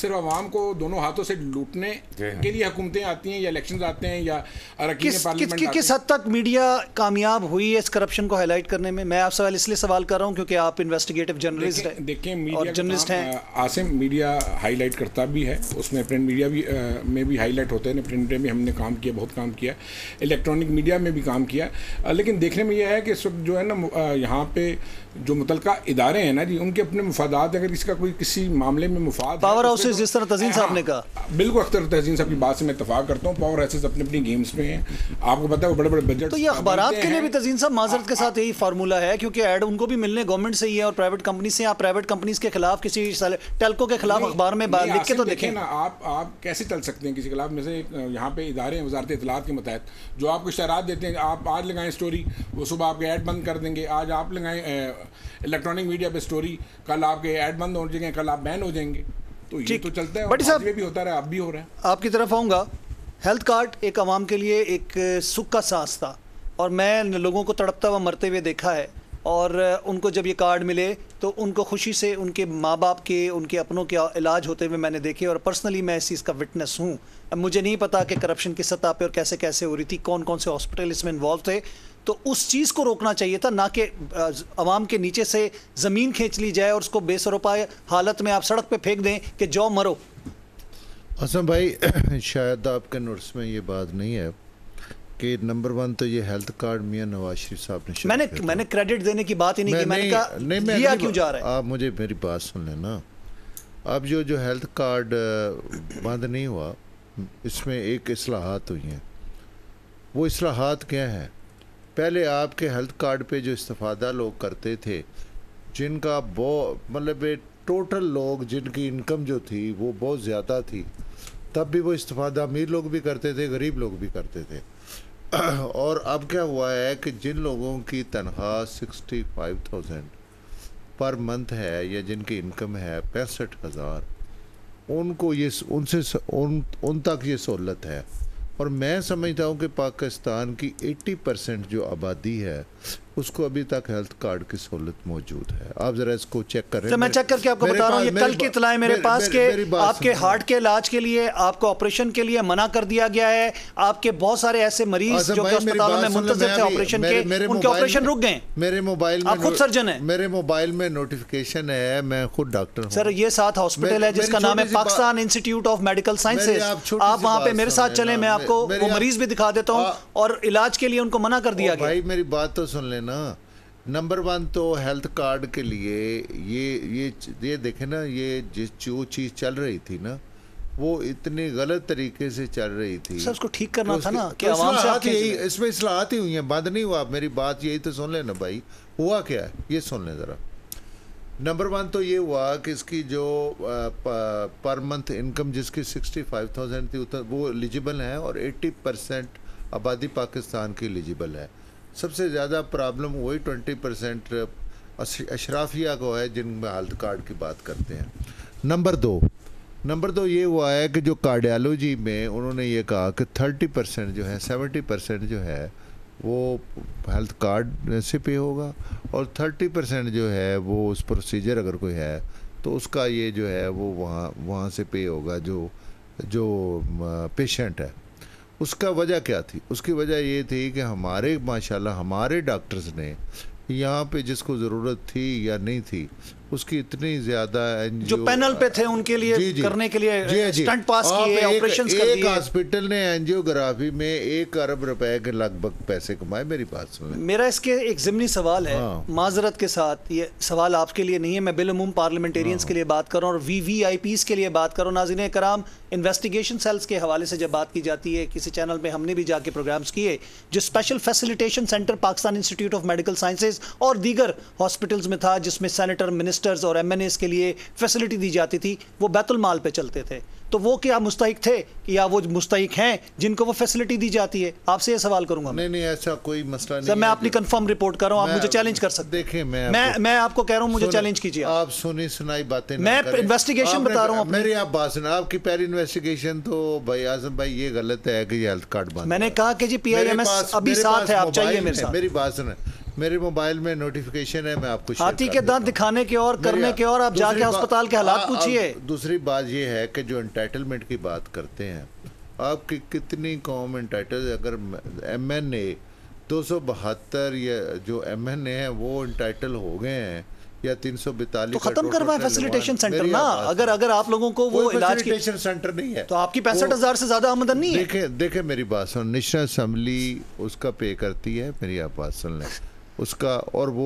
सिर्फ आवाम को दोनों हाथों से लूटने के लिए हुकूमतें आती हैं या इलेक्शंस आते हैं या किस हद तक मीडिया कामयाब हुई है इस करप्शन को हाईलाइट करने में? मैं आपसे इसलिए सवाल कर रहा हूँ क्योंकि आप इन्वेस्टिगेटिव जर्नलिस्ट हैं। देखिए जर्नलिस्ट हैं आसिम, मीडिया हाईलाइट करता भी है, उसमें प्रिंट मीडिया भी में भी हाईलाइट होते हैं। प्रिंट में हमने काम किया, बहुत काम किया, इलेक्ट्रॉनिक मीडिया में भी काम किया, लेकिन देखने में यह है कि इस वक्त जो है ना यहाँ पे जो मुतलका इदारे हैं ना जी, उनके अपने मुफादात, अगर इसका कोई किसी मामले में मुफाद पावर हाउसेज जिस तरह तहसीन साहब ने कहा, बिल्कुल अख्तर तहसीन साहब की बात से मैं इत्तफाक करता हूँ, पावर हाउसेज अपने अपनी गेम्स में हैं, आपको पता है वो बड़े बड़े बजट। तो ये अखबारात के लिए भी तहसीन साहब माजरत के साथ यही फार्मूला है क्योंकि ऐड उनको भी मिलने गवर्नमेंट से ही है और प्राइवेट कंपनी से। आप प्राइवेट कंपनीज के खिलाफ, किसी टेल्को के खिलाफ अखबार में लिख के तो देखें ना आप कैसे चल सकते हैं किसी खिलाफ। में से यहाँ पे इदारे हैं वजारत इतलात के मुताबिक जो आपको इशारात देते हैं, आप आज लगाएं स्टोरी वो सुबह आपके ऐड बंद कर देंगे, आज आप लगाएं इलेक्ट्रॉनिक मीडिया पे स्टोरी कल आपके ऐड बंद हो जाएंगे, कल आप बैन हो जाएंगे। तो ये तो चलता है, बट साहब ये भी होता रहा, आप भी हो रहे हैं। आपकी तरफ आऊँगा। हेल्थ कार्ड एक आवाम के लिए एक सुख का सांस था और मैं लोगों को तड़पता हुआ मरते हुए देखा है और उनको जब ये कार्ड मिले तो उनको खुशी से उनके माँ बाप के, उनके अपनों के इलाज होते हुए मैंने देखे और पर्सनली मैं इस चीज़ का विटनेस हूँ। मुझे नहीं पता कि करप्शन की सतह पे और कैसे कैसे हो रही थी, कौन कौन से हॉस्पिटल इसमें इन्वॉल्व थे। तो उस चीज़ को रोकना चाहिए था, ना कि आवाम के नीचे से ज़मीन खींच ली जाए और उसको बेसरोपाय हालत में आप सड़क पर फेंक दें कि जाओ मरो। असम भाई, शायद आपके नोट्स में ये बात नहीं है कि नंबर वन तो ये हेल्थ कार्ड मियां नवाज शरीफ साहब ने, मैंने क्रेडिट देने की बात ही नहीं की। मैंने कहा लिया क्यों जा रहा है? आप मुझे मेरी बात सुन लेना। अब जो हेल्थ कार्ड बंद नहीं हुआ, इसमें एक इस्लाहात हुई हैं। वो इस्लाहात क्या हैं? पहले आपके हेल्थ कार्ड पे जो इस्तिफादा लोग करते थे, जिनका मतलब टोटल लोग जिनकी इनकम जो थी वो बहुत ज़्यादा थी, तब भी वो इस्तिफादा अमीर लोग भी करते थे, गरीब लोग भी करते थे। और अब क्या हुआ है कि जिन लोगों की तनख्वाह 65,000 पर मंथ है या जिनकी इनकम है 65,000, उनको ये उन तक ये सहूलत है। और मैं समझता हूँ कि पाकिस्तान की 80% जो आबादी है उसको अभी तक हेल्थ कार्ड की सहूलत मौजूद है। आप ज़रा इसको चेक करें। तो मैं चेक करके आपको बता रहा हूँ, ये कल की इतलाएं मेरे पास के आपके हार्ट के इलाज के लिए, आपको ऑपरेशन के लिए मना कर दिया गया है। आपके बहुत सारे ऐसे मरीज जो अस्पतालों में मुंतज़िर थे ऑपरेशन के, उनके ऑपरेशन रुक गए। मेरे मोबाइल में, आप खुद सर्जन हैं, मेरे मोबाइल में नोटिफिकेशन है, मैं खुद डॉक्टर हूँ सर। ये साथ हॉस्पिटल है जिसका नाम है Pakistan institute of medical sciences. आप वहाँ पे मेरे साथ चले, मैं आपको वो मरीज भी दिखा देता हूँ और इलाज के लिए उनको मना कर दिया गया। भाई मेरी बात तो सुन ले ना। नंबर वन तो हेल्थ कार्ड के लिए ये देखें ना, ये जो चीज़ चल रही थी ना वो इतने गलत तरीके से चल रही थी, सर उसको ठीक करना था ना। कि आवाम से इसमें इस्लाहत ही हुई हैं, बंद नहीं हुआ। मेरी बात यही तो सुन लेना भाई, हुआ क्या है ये सुन लें ज़रा। नंबर वन तो ये हुआ कि इसकी जो पर मंथ इनकम जिसकी 65,000 थी वो एलिजिबल हैं और 80% आबादी पाकिस्तान की एलिजिबल है। सबसे ज़्यादा प्रॉब्लम वही 20% अशराफिया को है जिनमें हेल्थ कार्ड की बात करते हैं। नंबर दो ये हुआ है कि जो कार्डियोलॉजी में उन्होंने ये कहा कि 30% जो है 70% जो है वो हेल्थ कार्ड से पे होगा और 30% जो है वो उस प्रोसीजर अगर कोई है तो उसका ये जो है वो वहाँ से पे होगा जो पेशेंट है। उसका वजह क्या थी? उसकी वजह ये थी कि हमारे माशाल्लाह हमारे डॉक्टर्स ने यहाँ पे जिसको ज़रूरत थी या नहीं थी उसकी इतनी ज़्यादा जो पैनल पे थे उनके लिए जी, करने के लिए स्टंट पास किए, ऑपरेशंस कर दिए। एक हॉस्पिटल ने एंजियोग्राफी में 1 अरब रुपए के लगभग पैसे कमाए। मेरी बात सुन, मेरा इसके एक ज़िमनी सवाल है माजरत के साथ, ये सवाल आपके लिए नहीं है, मैं बिलुमूम पार्लियामेंटेरियंस के लिए बात कर रहा हूँ और वीवीआईपीज़ के लिए बात कर रहा हूँ। नाज़रीन कराम, इन्वेस्टिगेशन सेल्स के हवाले से जब बात की जाती है, किसी चैनल पर हमने भी जाके प्रोग्राम्स किए जो special facilitation centre Pakistan institute of medical sciences और दीगर हॉस्पिटल्स में था, जिसमें सैनिटर मिनिस्टर और MNAs के लिए फैसिलिटी दी जाती थी, वो बैतुल माल पे चलते थे। तो वो क्या मुस्तहिक थे या वो मुस्तहिक हैं जिनको वो फैसिलिटी दी जाती है? आपसे ये सवाल करूंगा। नहीं ऐसा कोई मसला नहीं। सर मैं अपनी कंफर्म रिपोर्ट कर रहा हूं, आप मुझे चैलेंज कर सकते हैं। देखिए मैं आपको कह रहा हूं, मुझे चैलेंज कीजिए। आप सुनी सुनाई बातें, मैं इन्वेस्टिगेशन बता रहा हूं। मेरी आप बात सुन, आपकी पहली इन्वेस्टिगेशन तो भाई आजम भाई ये गलत है कि हेल्थ कार्ड बंद। मैंने कहा कि जी PIMS अभी साथ है, आप चाहिए मेरे साथ। मेरी बात सुन, मेरे मोबाइल में नोटिफिकेशन है, मैं आपको हाथी के दांत दिखाने के और करने के और आप जाके अस्पताल के हालात पूछिए। दूसरी बात ये है कि जो एंटाइटलमेंट की बात करते हैं, आपकी कितनी कौम एंटाइटल, अगर MNA 272 या जो MNA है वो एंटाइटल हो गए हैं या 342 खत्म करवाएं फैसिलिटेशन सेंटर ना। अगर अगर आप लोगों को वो इलाज फैसिलिटेशन सेंटर नहीं है तो आपकी 65,000 से ज्यादा आमदनी नहीं है। देखे मेरी बात सुन, नेशनल असेंबली उसका पे करती है, मेरी आप बात सुन लें उसका, और वो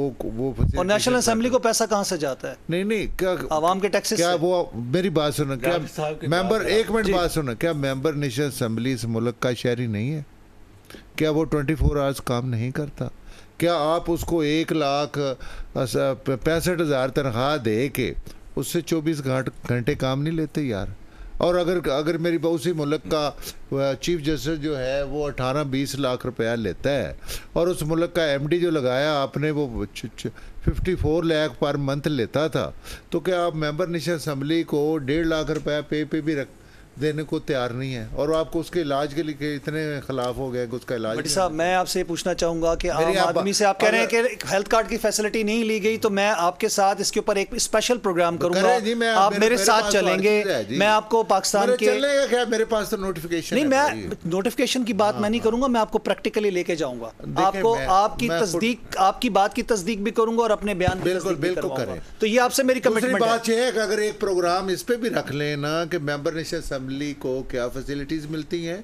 और नेशनल असेंबली को पैसा कहाँ से जाता है? नहीं नहीं, क्या आवाम के टैक्सेस? क्या वो, मेरी बात सुनो, क्या मेंबर, एक मिनट बात सुनो, क्या मेंबर नेशनल असेंबली इस मुल्क का शहरी नहीं है? क्या वो 24 आवर्स काम नहीं करता? क्या आप उसको 1,65,000 तनख्वाह दे के उससे 24 घंटे काम नहीं लेते यार? और अगर अगर मेरी उसी मुल्क का चीफ जस्टिस जो है वो 18-20 लाख रुपया लेता है, और उस मुल्क का MD जो लगाया आपने वो 54 लाख पर मंथ लेता था, तो क्या आप मेंबर नेशनल असेंबली को 1.5 लाख रुपया पे भी रख देने को तैयार नहीं है? और आपको उसके इलाज के लिए इतने खिलाफ हो गए कि उसका इलाज। भाई साहब, मैं आपसे पूछना चाहूँगा कि आम आदमी से आप कह रहे हैं कि हेल्थ कार्ड की फैसिलिटी नहीं ली गई, तो मैं आपके साथ इसके ऊपर एक स्पेशल प्रोग्राम करूँगा, आप मेरे साथ चलेंगे, मैं आपको पाकिस्तान के क्या मेरे पास तो नोटिफिकेशन नहीं, मैं नोटिफिकेशन की बात मैं नहीं करूँगा, मैं आपको प्रैक्टिकली लेके जाऊँगा, आपको आपकी तस्दीक, आपकी बात की तस्दीक भी करूँगा और अपने बयान बिल्कुल करें। तो ये आपसे मेरी कमिटमेंट है कि अगर एक प्रोग्राम इस पर भी रख लेना कि मेंबर नेशनल असेंबली को क्या फैसिलिटीज़ मिलती हैं,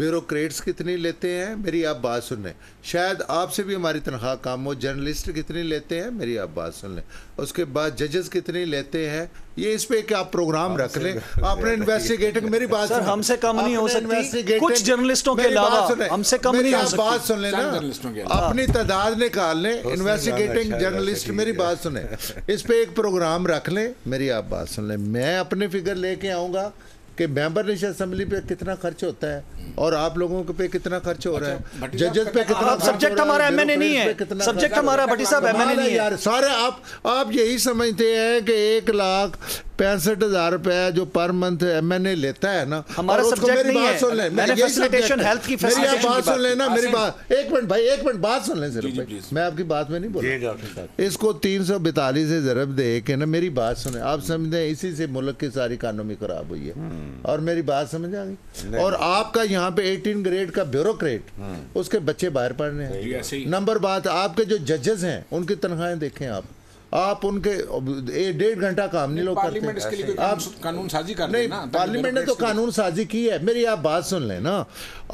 ब्यूरोक्रेट्स कितनी लेते हैं, मेरी आप बात सुन लें, शायद आपसे भी हमारी तनख्वाह कम हो, जर्नलिस्ट कितनी लेते हैं, मेरी आप बात सुन लें, उसके बाद जजेस कितने लेते हैं, ये इस पे कि आप प्रोग्राम रख लें। आपने इन्वेस्टिगेटिंग, मेरी बात सर हमसे कम नहीं हो सकती, कुछ जर्नलिस्टों के अलावा हमसे कम नहीं हो सकती, बात सुन लेना, अपनी तादाद निकाल लें, इन्वेस्टिगेटिंग जर्नलिस्ट, मेरी बात सुने, इस पर एक प्रोग्राम रख लें, मेरी आप बात सुन लें, मैं अपने फिगर लेके आऊँगा कि मेंबर नेशनल असेंबली पे कितना खर्च होता है और आप लोगों के पे कितना खर्च हो रहा है, जजेस पे कितना। सब्जेक्ट हमारा MNA नहीं है, सब्जेक्ट हमारा भट्टी साहब MNA नहीं है यार। सारे आप यही समझते हैं कि 1,65,000 रुपया जो पर मंथ MNA लेता है ना, हमारा सब्जेक्ट नहीं है। मैंने फैसिलिटेशन, हेल्थ की फैसिलिटेशन, मेरी बात सुन लेना, मेरी बात, एक मिनट भाई, एक मिनट बात सुन लें सिर्फ, मैं आपकी बात में नहीं बोला, इसको 342 से जरब दे के ना, मेरी बात सुने आप, समझे इसी से मुल्क की सारी इकोनॉमी खराब हुई है। और मेरी बात समझ आ गई। और आपका यहाँ पे 18 ग्रेड का ब्यूरोक्रेट, उसके बच्चे बाहर पढ़ने हैं। नंबर बात, आपके जो जजेस हैं उनकी तनख्वाहें देखें आप उनके 1.5 घंटा काम नहीं लोग करते। आप कानून साजी कर नहीं, पार्लियामेंट ने तो कानून साजी की है, मेरी आप बात सुन लें ना।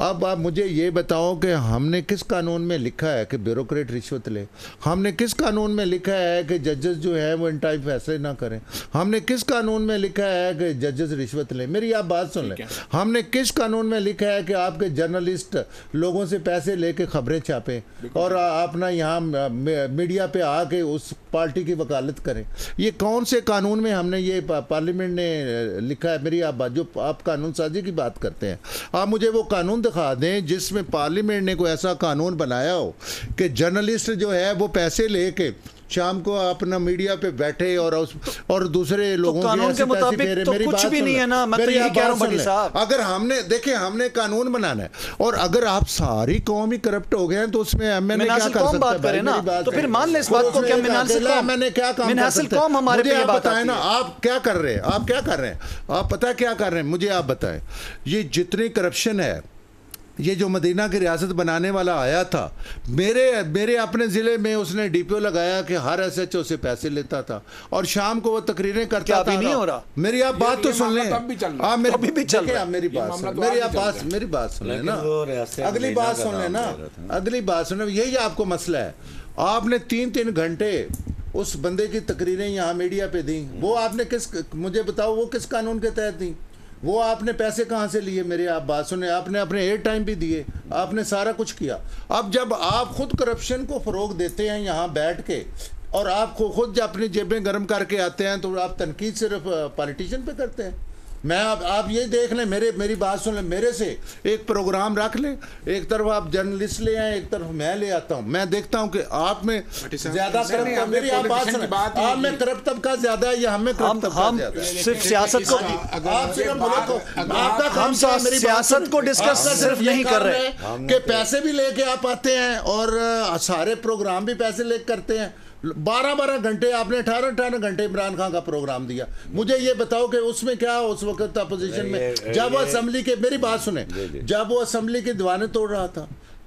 अब आप मुझे ये बताओ कि हमने किस कानून में लिखा है कि ब्यूरोक्रेट रिश्वत ले? हमने किस कानून में लिखा है कि जजेस जो है वो इन टाइप फैसले ना करें? हमने किस कानून में लिखा है कि जजेस रिश्वत लें? मेरी आप बात सुन लें। हमने किस कानून में लिखा है कि आपके जर्नलिस्ट लोगों से पैसे ले कर खबरें छापें और अपना यहाँ मीडिया पर आके उस पार्टी की वकालत करें? ये कौन से कानून में हमने, ये पार्लियामेंट ने लिखा है? मेरी आप बात, जो आप कानून साजी की बात करते हैं, आप मुझे वो कानून दिखा दें जिसमें पार्लियामेंट ने कोई ऐसा कानून बनाया हो कि जर्नलिस्ट जो है वो पैसे लेके शाम को अपना मीडिया पे बैठे और दूसरे लोगों तो कानून के मुताबिक तो कुछ भी नहीं है ना। मैं तो यही कह रहा हूं भाई साहब, अगर हमने देखे, हमने कानून बनाना है, और अगर आप सारी कौम ही करप्ट हो गए हैं तो उसमें MNA क्या कर सकता है? भाई मेरी बात तो फिर मान ले इस बात को, क्या MNA क्या काम कर सकता है? मुझे आप बताएं ना, आप क्या कर रहे हैं, आप क्या कर रहे हैं, आप पता क्या कर रहे हैं, मुझे आप बताएं। ये जितनी करप्शन है, ये जो मदीना की रियासत बनाने वाला आया था, मेरे अपने ज़िले में उसने DPO लगाया कि हर SHO से पैसे लेता था और शाम को वो तकरीरें करता था। नहीं हो रहा, मेरी आप बात तो सुन लें, मेरी बात सुन लें ना, अगली बात सुन लें ना, अगली बात सुन लें। यही आपको मसला है। आपने 3-3 घंटे उस बंदे की तकरीरें यहाँ मीडिया पे दी, वो आपने किस, मुझे बताओ वो किस कानून के तहत दी? वो आपने पैसे कहाँ से लिए? मेरी आप बात सुने, आपने अपने एयर टाइम भी दिए, आपने सारा कुछ किया। अब जब आप खुद करप्शन को फ़रोग देते हैं यहाँ बैठ के, और आपको खुद अपनी जेबें गर्म करके आते हैं, तो आप तनकीद सिर्फ पॉलिटिशियन पे करते हैं। मैं आप ये देख लें, मेरी बात सुन लें, मेरे से एक प्रोग्राम रख लें, एक तरफ आप जर्नलिस्ट ले आए, एक तरफ मैं ले आता हूँ, मैं देखता हूँ कि आप में ज्यादा करप्ट तबका ज्यादा है या हमें करप्ट तबका ज्यादा है। सिर्फ सियासत को डिस्कस सिर्फ नहीं कर रहे कि पैसे भी लेके आप आते हैं और सारे प्रोग्राम भी पैसे लेके करते हैं। 12-12 घंटे आपने 18-18 घंटे इमरान खान का प्रोग्राम दिया। मुझे ये बताओ कि उसमें क्या उस वक्त अपोजिशन में, जब वो असेंबली के, मेरी बात सुने, जब वो असेंबली की दीवाने तोड़ रहा था,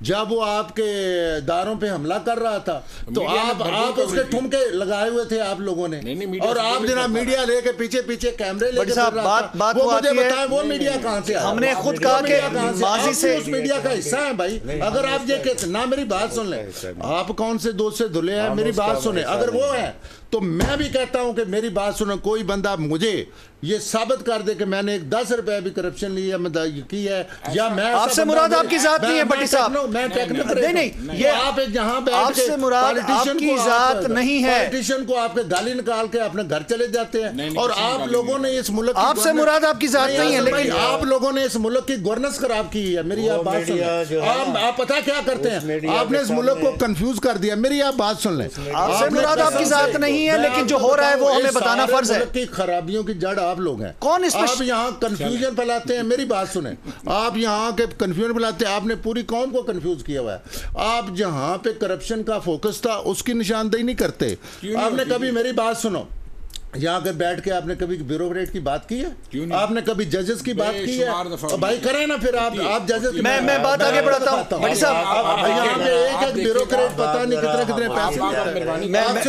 जब वो आपके दारों पे हमला कर रहा था, तो आप उसके ठुमके लगाए हुए थे आप लोगों ने। और आप जना मीडिया लेके पीछे पीछे कैमरे लेके वो मुझे बताएं वो मीडिया कहाँ से? हमने खुद कहा कि से उस मीडिया का हिस्सा है भाई। अगर आप ये कहते ना, मेरी बात सुन ले, आप कौन से दोस्त से धुले हैं, मेरी बात सुने। अगर वो है तो मैं भी कहता हूं कि मेरी बात सुनो, कोई बंदा मुझे ये साबित कर दे कि मैंने एक 10 रुपए भी करप्शन लिया की है या मैं आपसे मुराद आपकी जात नहीं है भट्टी साहब, नहीं ये आप जहां बैठ के पॉलिटिशियन की जात नहीं है, पॉलिटिशियन को आपके गाली निकाल के अपने घर चले जाते हैं। और आप लोगों ने इस मुल्क, आपसे मुराद आपकी जात नहीं है, लेकिन आप लोगों ने इस मुल्क की गवर्नेंस खराब की है। मेरी आप बात सुन, आप पता क्या करते हैं, आपने इस मुल्क को कंफ्यूज कर दिया। मेरी आप बात सुन लें, आपसे मुराद आपकी जात नहीं है, लेकिन जो हो रहा है वो हमें बताना फर्ज है। की खराबियों की जड़ आप लोग हैं। कौन इस आप यहाँ कंफ्यूजन फैलाते हैं? मेरी बात सुने, आप यहाँ के कंफ्यूजन फैलाते हैं, आपने पूरी कौम को कंफ्यूज किया हुआ है। आप जहाँ पे करप्शन का फोकस था उसकी निशानदेही नहीं करते। आपने कभी, मेरी बात सुनो, यहाँ के बैठ के आपने कभी ब्यूरोक्रेट की बात की है? आपने कभी जजेस की बात की है? भाई करें ना फिर आप जजेस की। मैं बात आगे बढ़ाता हूँ भाई साहब, यहाँ पे एक ब्यूरोक्रेट पता नहीं कितने कितने पैसे, आप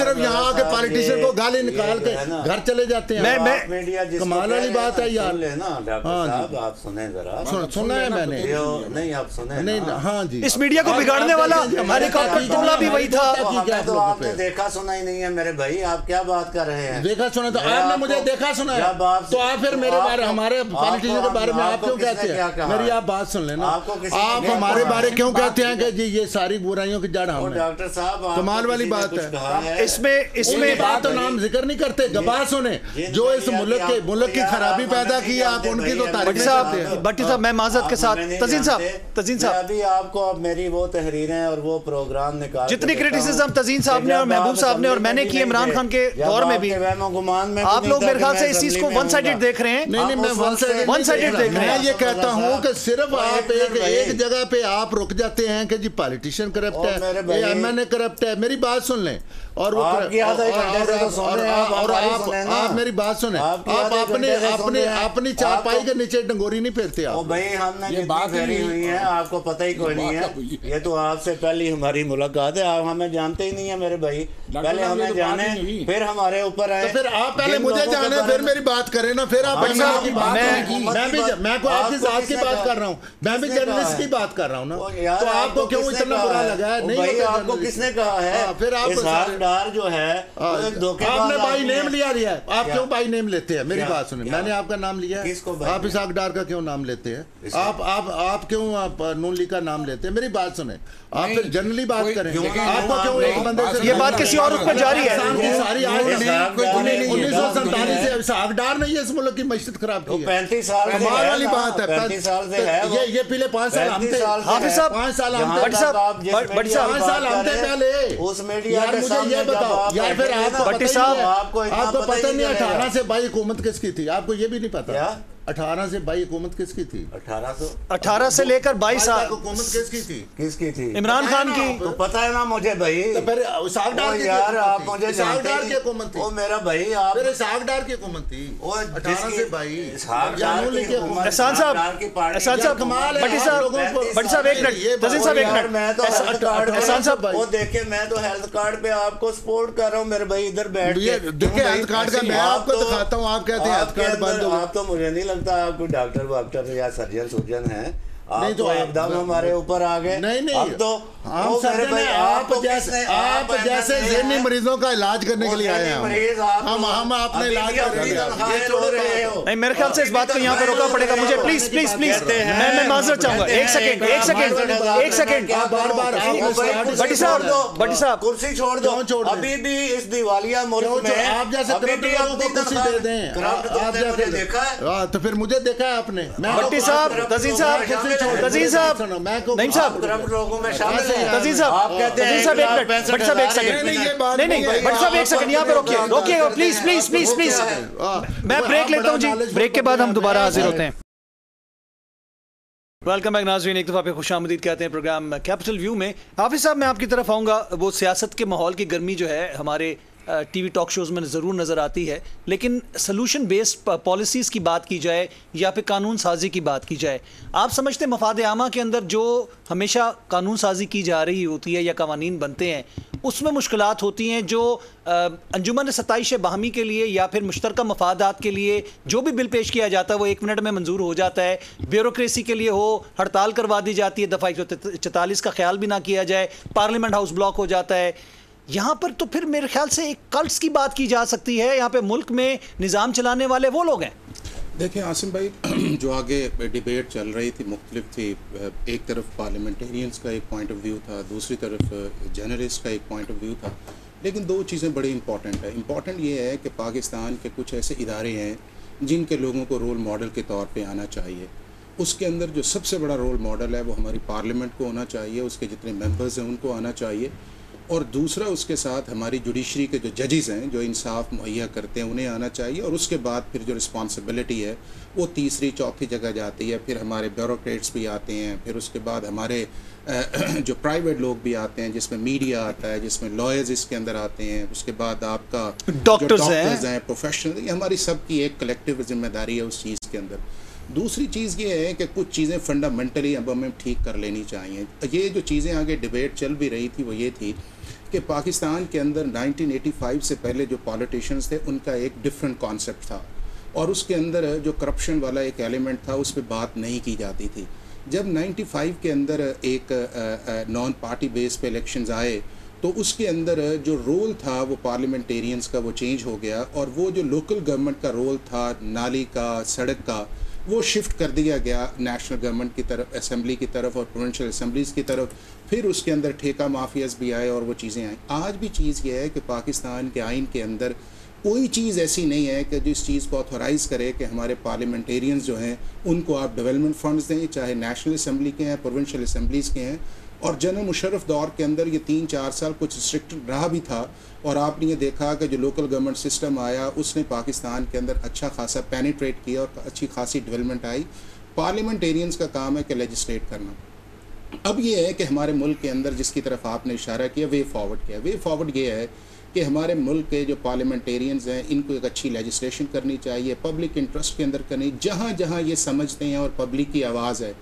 सिर्फ यहाँ आके पॉलिटिशियन को गाली निकाल के घर चले जाते हैं। कमाल वाली बात है यार। आप सुने जरा, सुना है मैंने, नहीं आप सुने नहीं, हाँ जी। इस मीडिया को बिगाड़ने वाला हेलीकॉप्टर टोला भी वही था। देखा सुना ही नहीं है मेरे भाई, आप क्या बात कर रहे हैं? देखा सुना तो आपने मुझे देखा सुना है, तो आप फिर मेरे बारे, हमारे पॉलिटिशियन के बारे में आप क्यों कहते हैं? मेरी आप बात सुन लेना, आप हमारे बारे क्यों कहते हैं कि ये सारी बुराइयों की जड़ हम? डॉक्टर साहब कमाल वाली बात है, इसमें बात तो नाम जिक्र नहीं करते। गवाह सुने जो इस मुल्क की खराबी पैदा की है, आप उनकी तो तारीफ करते हैं। भट्टी साहब मैं माजरत के साथ, तज़ीन साहब अभी आपको मेरी वो तहरीरें और वो प्रोग्राम निकाल, जितनी क्रिटिसिज्म तज़ीन साहब ने और महबूब साहब ने और मैंने की इमरान खान के दौर में भी, आप लोग मेरे ख्याल से इस चीज को वन साइडेड देख रहे हैं। नहीं, मैं वन साइडेड देख रहे हैं। ये कहता हूँ कि सिर्फ आप एक जगह पे आप रुक जाते हैं कि जी पॉलिटिशियन करप्ट है, एमएनए करप्ट है। मेरी बात सुन लें, और वो आप मेरी बात सुने, आप अपने अपने अपनी चारपाई के नीचे डंगोरी नहीं फेरते आप। भाई हमने ये बात करी हुई है, आपको पता ही कोई नहीं है, ये तो आपसे पहली हमारी मुलाकात है, आप हमें जानते ही नहीं है मेरे भाई। पहले हमें जाने फिर हमारे ऊपर आए, फिर आप पहले मुझे जाने फिर मेरी बात करें ना, फिर आप आपकी जात की बात कर रहा हूँ, मैं भी जर्नलिस्ट की बात कर रहा हूँ ना, तो आपको क्यों इतना बुरा लगा है? नहीं, आपको किसने कहा है? फिर आप जो है आपने भाई नेम लिया है, आप क्यों भाई नेम लेते हैं? मेरी बात सुनिए, मैंने आपका नाम लिया है, आप इसहाक डार का क्यों नाम लेते हैं? आप क्यों नून लीग का नाम लेते हैं? मेरी बात सुने, आप फिर जनरली बात करें, आपको क्यों एक बंदे से? ये बात किसी और पर जारी है। 1947 से इसहाक डार ने इस मुल्क की मस्जिद खराब की, 35 साल वाली बात है, 35 साल से है ये। पिछले 5 साल हम थे, हाफिज साहब 5 साल हम थे, 5 साल हम थे पहले उस मीडिया के। ये बताओ यार, फिर आपको पता नहीं 18 से 22 हुकूमत किसकी थी? आपको ये भी नहीं पता 18 से 22 हुकूमत किसकी थी? 18 से लेकर 22 साल हुकूमत किसकी थी? इमरान खान की। तो पता है ना मुझे भाई, तो फिर इसहाक डार यार आप मुझे जानते हैं, वो मेरा भाई, आप फिर इसहाक डार की हुकूमत थी 18 से 22। एहसान साहब कमाल है। भट्टी साहब एक मिनट, तज़ीन साहब एक मिनट, मैं तो हेल्थ कार्ड, एहसान साहब वो देखे, मैं तो हेल्थ कार्ड पे आपको सपोर्ट कर रहा हूँ मेरे भाई, इधर बैठ के देखिए हेल्थ कार्ड का, मैं आपको दिखाता हूँ, आप कहते हैं हेल्थ कार्ड बंद हो। आप तो मुझे नहीं लगता आप कोई डॉक्टर या सर्जन है, नहीं तो एकदम हमारे ऊपर आ गए। नहीं नहीं तो आप जैसे ज़हनी मरीजों का इलाज करने के लिए आए हैं, हम आपने इलाज कर रहे हो। नहीं मेरे ख्याल से इस बात को यहाँ पे रोकना पड़ेगा मुझे, प्लीज प्लीज प्लीज। मैं माजरत चाहूंगा, एक सेकेंड। भट्टी साहब कुर्सी छोड़ दो, अभी भी इस दिवालिया मुल्क में आप जैसे तो फिर मुझे देखा है आपने। भट्टी साहब, तजीन साहब नहीं साहब लोगों में शामिल है। तजीन साहब एक सेकंड यहाँ पे रोकिएगा प्लीज। मैं ब्रेक लेता हूँ जी, ब्रेक के बाद हम दोबारा हाजिर होते हैं। वेलकम बैक नाज़रीन, एक दफ़ा पे खुशामदीद कहते हैं प्रोग्राम कैपिटल व्यू में। हाफिज साहब मैं आपकी तरफ आऊँगा, वो सियासत के माहौल की गर्मी जो है हमारे टीवी टॉक शोज़ में ज़रूर नज़र आती है, लेकिन सोलूशन बेस्ड पॉलिसीज़ की बात की जाए या फिर कानून साजी की बात की जाए, आप समझते हैं मफाद आमा के अंदर जो हमेशा कानून साजी की जा रही होती है या कवानीन बनते हैं उसमें मुश्किलात होती हैं जो अंजुमन सताइश बाहमी के लिए या फिर मुश्तरका मफादात के लिए जो भी बिल पेश किया जाता है वो 1 मिनट में मंजूर हो जाता है। ब्यूरोक्रेसी के लिए हो हड़ताल करवा दी जाती है, दफ़ा 144 का ख्याल भी ना किया जाए, पार्लियामेंट हाउस ब्लॉक हो जाता है। यहाँ पर तो फिर मेरे ख्याल से एक कल्ट्स की बात की जा सकती है, यहाँ पे मुल्क में निज़ाम चलाने वाले वो लोग हैं। देखिए आसिम भाई, जो आगे डिबेट चल रही थी मुख्तलिफ थी, एक तरफ पार्लियामेंटेरियंस का एक पॉइंट ऑफ व्यू था, दूसरी तरफ जर्नलिस्ट का एक पॉइंट ऑफ व्यू था, लेकिन दो चीज़ें बड़ी इंपॉर्टेंट है। इंपॉर्टेंट ये है कि पाकिस्तान के कुछ ऐसे इदारे हैं जिनके लोगों को रोल मॉडल के तौर पर आना चाहिए। उसके अंदर जो सबसे बड़ा रोल मॉडल है वो हमारी पार्लियामेंट को होना चाहिए, उसके जितने मेंबर्स हैं उनको आना चाहिए, और दूसरा उसके साथ हमारी जुडिशरी के जो जजेस हैं जो इंसाफ मुहैया करते हैं उन्हें आना चाहिए, और उसके बाद फिर जो रिस्पांसिबिलिटी है वो तीसरी चौथी जगह जाती है। फिर हमारे ब्यूरोक्रेट्स भी आते हैं, फिर उसके बाद हमारे जो प्राइवेट लोग भी आते हैं, जिसमें मीडिया आता है, जिसमें लॉयर्स इसके अंदर आते हैं, उसके बाद आपका डॉक्टर्स हैं, प्रोफेशनल। ये हमारी सबकी एक कलेक्टिव जिम्मेदारी है उस चीज़ के अंदर। दूसरी चीज़ ये है कि कुछ चीज़ें फंडामेंटली अब हमें ठीक कर लेनी चाहिए। ये जो चीज़ें आगे डिबेट चल भी रही थी वो ये थी कि पाकिस्तान के अंदर 1985 से पहले जो पॉलिटिशियंस थे उनका एक डिफरेंट कॉन्सेप्ट था, और उसके अंदर जो करप्शन वाला एक एलिमेंट था उस पर बात नहीं की जाती थी। जब 95 के अंदर एक नॉन पार्टी बेस पे इलेक्शंस आए तो उसके अंदर जो रोल था वो पार्लियामेंटेरियंस का वो चेंज हो गया, और वो जो लोकल गवर्नमेंट का रोल था नाली का, सड़क का, वो शिफ्ट कर दिया गया नेशनल गवर्नमेंट की तरफ, असेंबली की तरफ और प्रोविंशियल असेंबलीज़ की तरफ। फिर उसके अंदर ठेका माफियाज भी आए और वो चीज़ें आई। आज भी चीज़ ये है कि पाकिस्तान के आइन के अंदर कोई चीज़ ऐसी नहीं है कि जिस चीज़ को ऑथोराइज़ करे कि हमारे पार्लियामेंटेरियंस जो हैं उनको आप डेवलपमेंट फंड्स दें, चाहे नेशनल असेंबली के हैं, प्रोविंशियल असेंबलीज़ के हैं। और जनरल मुशर्रफ दौर के अंदर ये 3-4 साल कुछ रिस्ट्रिक्टेड रहा भी था, और आपने ये देखा कि जो लोकल गवर्नमेंट सिस्टम आया उसने पाकिस्तान के अंदर अच्छा खासा पेनिट्रेट किया और अच्छी खासी डेवलपमेंट आई। पार्लियामेंटेरियंस का काम है कि लेजिस्लेट करना। अब ये है कि हमारे मुल्क के अंदर जिसकी तरफ आपने इशारा किया वे फॉरवर्ड किया, वे फॉरवर्ड ये है कि हमारे मुल्क के जो पार्लियामेंटेरियंस हैं इनको एक अच्छी लेजिस्लेशन करनी चाहिए, पब्लिक इंटरेस्ट के अंदर करनी, जहाँ जहाँ ये समझते हैं और पब्लिक की आवाज़ है,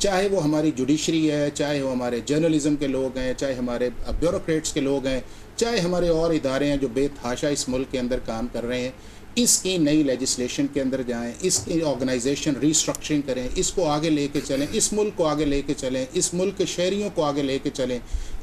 चाहे वो हमारी जुडिशरी है, चाहे वो हमारे जर्नलिज़म के लोग हैं, चाहे हमारे ब्यूरोक्रेट्स के लोग हैं, चाहे हमारे और इदारे हैं जो बेतहाशा इस मुल्क के अंदर काम कर रहे हैं, इसकी नई लेजिस्लेशन के अंदर जाएं, इसकी ऑर्गेनाइजेशन रीस्ट्रक्चरिंग करें, इसको आगे लेके चलें, इस मुल्क को आगे लेके चलें, इस मुल्क के शहरियों को आगे लेके चलें,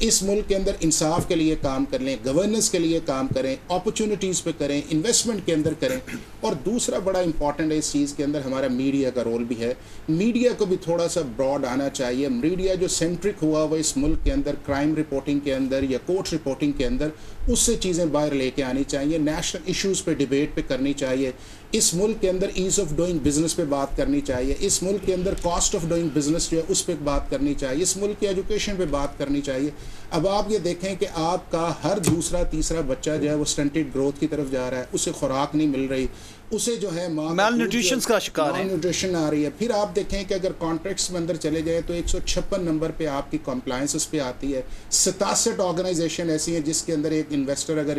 इस मुल्क के अंदर इंसाफ के लिए काम कर लें, गवर्नेंस के लिए काम करें, अपॉर्चुनिटीज़ पे करें, इन्वेस्टमेंट के अंदर करें। और दूसरा बड़ा इंपॉर्टेंट है इस चीज़ के अंदर हमारा मीडिया का रोल भी है, मीडिया को भी थोड़ा सा ब्रॉड आना चाहिए। मीडिया जो सेंट्रिक हुआ वह इस मुल्क के अंदर क्राइम रिपोर्टिंग के अंदर या कोर्ट रिपोर्टिंग के अंदर उससे चीज़ें बाहर लेके आनी चाहिए, नेशनल इशूज़ पे डिबेट पे करनी चाहिए, इस मुल्क के अंदर ईज़ ऑफ डूइंग बिजनेस पे बात करनी चाहिए, इस मुल्क के अंदर कॉस्ट ऑफ डूइंग बिजनेस जो है उस पे बात करनी चाहिए, इस मुल्क की एजुकेशन पे बात करनी चाहिए। अब आप ये देखें कि आपका हर दूसरा तीसरा बच्चा जो है वो स्टंटेड ग्रोथ की तरफ जा रहा है, उसे खुराक नहीं मिल रही, उसे जो है माल न्यूट्रिशन का शिकार है, न्यूट्रिशन आ रही है। फिर आप देखें कि अगर कॉन्ट्रैक्ट्स में अंदर चले जाए तो 156 नंबर पे आपकी कॉम्प्लाइंस उस पर आती है, 67 ऑर्गेनाइजेशन ऐसी हैं जिसके अंदर एक इन्वेस्टर अगर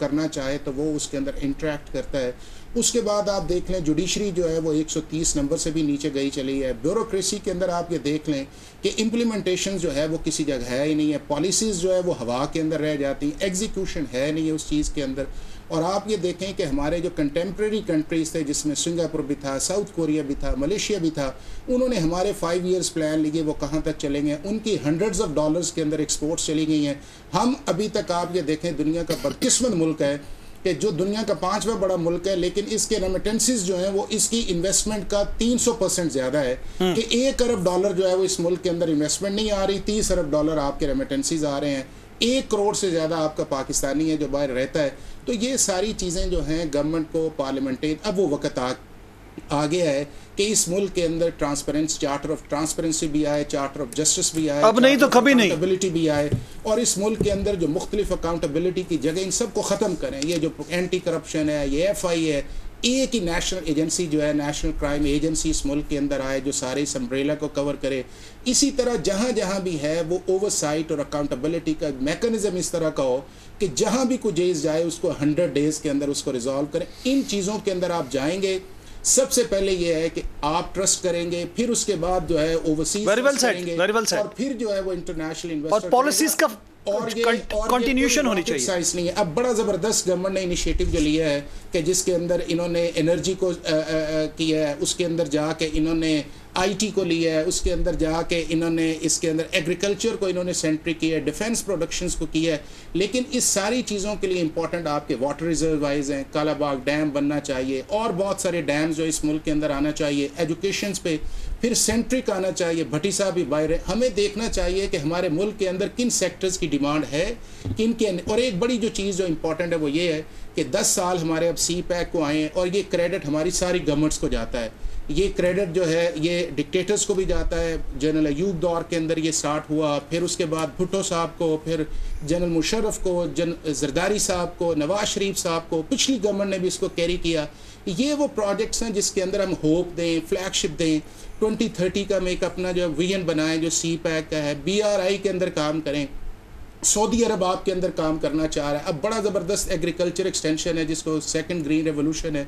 करना चाहे तो वो उसके अंदर इंटरेक्ट करता है। उसके बाद आप देख लें जुडिशरी जो है वो 130 नंबर से भी नीचे गई चली है। ब्यूरोक्रेसी के अंदर आप ये देख लें कि इम्प्लीमेंटेशन जो है वो किसी जगह है ही नहीं है, पॉलिसीज़ जो है वो हवा के अंदर रह जाती हैं, एग्जीक्यूशन है नहीं है उस चीज़ के अंदर। और आप ये देखें कि हमारे जो कंटेम्प्रेरी कंट्रीज़ थे जिसमें सिंगापुर भी था, साउथ कोरिया भी था, मलेशिया भी था, उन्होंने हमारे 5 ईयर्स प्लान लिए वो कहाँ तक चलेंगे, उनकी हंड्रेड्स ऑफ डॉलर्स के अंदर एक्सपोर्ट्स चली गई हैं। हम अभी तक आप ये देखें दुनिया का बदकिस्मत मुल्क है कि जो दुनिया का 5वां बड़ा मुल्क है लेकिन इसके रेमिटेंसेस जो हैं वो इसकी इन्वेस्टमेंट का 300% ज़्यादा है कि $1 अरब जो है वो इस मुल्क के अंदर इन्वेस्टमेंट नहीं आ रही, $30 अरब आपके रेमिटेंसेस आ रहे हैं, 1 करोड़ से ज़्यादा आपका पाकिस्तानी है जो बाहर रहता है। तो ये सारी चीज़ें जो हैं गवर्नमेंट को पार्लियामेंटेन अब वो वक्त आ गया है कि इस मुल्क के अंदर ट्रांसपेरेंसी, चार्टर ऑफ ट्रांसपेरेंसी भी आए, चार्टर ऑफ जस्टिस भी आए, अब नहीं तो कभी नहीं, अकाउंटेबिलिटी भी आए, और इस मुल्क के अंदर जो मुख्तलिफ अकाउंटेबिलिटी की जगह इन सबको ख़त्म करें। ये जो एंटी करप्शन है, ये FI है, एक ही नेशनल एजेंसी जो है नेशनल क्राइम एजेंसी इस मुल्क के अंदर आए जो सारे इस अम्ब्रेला को कवर करे। इसी तरह जहाँ जहाँ भी है वो ओवरसाइट और अकाउंटेबिलिटी का मैकेनिज्म इस तरह का हो कि जहाँ भी कोई जेज जाए उसको 100 डेज़ के अंदर उसको रिजॉल्व करें। इन चीज़ों के अंदर आप जाएंगे, सबसे पहले ये है कि आप ट्रस्ट करेंगे, फिर उसके बाद जो है ओवरसीज करेंगे, और फिर जो है वो इंटरनेशनल इन्वेस्टर पॉलिसीज का कंटिन्यूशन होनी चाहिए। साइंस नहीं है। अब बड़ा ज़बरदस्त गवर्नमेंट ने इनिशिएटिव जो लिया है कि जिसके अंदर इन्होंने एनर्जी को किया है, उसके अंदर जाके इन्होंने IT को लिया है, उसके अंदर जाके इन्होंने इसके अंदर एग्रीकल्चर को इन्होंने सेंट्री किया है, डिफेंस प्रोडक्शंस को किया है। लेकिन इस सारी चीज़ों के लिए इंपॉर्टेंट आपके वाटर रिजर्व वाइज हैं, कालाबाग डैम बनना चाहिए और बहुत सारे डैम जो इस मुल्क के अंदर आना चाहिए, एजुकेशन पे फिर सेंट्रिक आना चाहिए। भट्टी साहब भी बाहर है, हमें देखना चाहिए कि हमारे मुल्क के अंदर किन सेक्टर्स की डिमांड है, किन के। और एक बड़ी जो चीज़ जो इंपॉर्टेंट है वो ये है कि 10 साल हमारे अब CPAC को आए हैं और ये क्रेडिट हमारी सारी गवर्नमेंट्स को जाता है, ये क्रेडिट जो है ये डिक्टेटर्स को भी जाता है। जनरल अयूब दौर के अंदर ये स्टार्ट हुआ, फिर उसके बाद भुट्टो साहब को, फिर जनरल मुशर्रफ को, जरदारी साहब को, नवाज शरीफ साहब को, पिछली गवर्नमेंट ने भी इसको कैरी किया। ये वो प्रोजेक्ट्स हैं जिसके अंदर हम होप दें, फ्लैगशिप दें, 2030 का हम एक अपना जो विजन बनाएं जो CPAC का है, BRI के अंदर काम करें, सऊदी अरब आपके अंदर काम करना चाह रहा है। अब बड़ा ज़बरदस्त एग्रीकल्चर एक्सटेंशन है जिसको सेकंड ग्रीन रेवोल्यूशन है,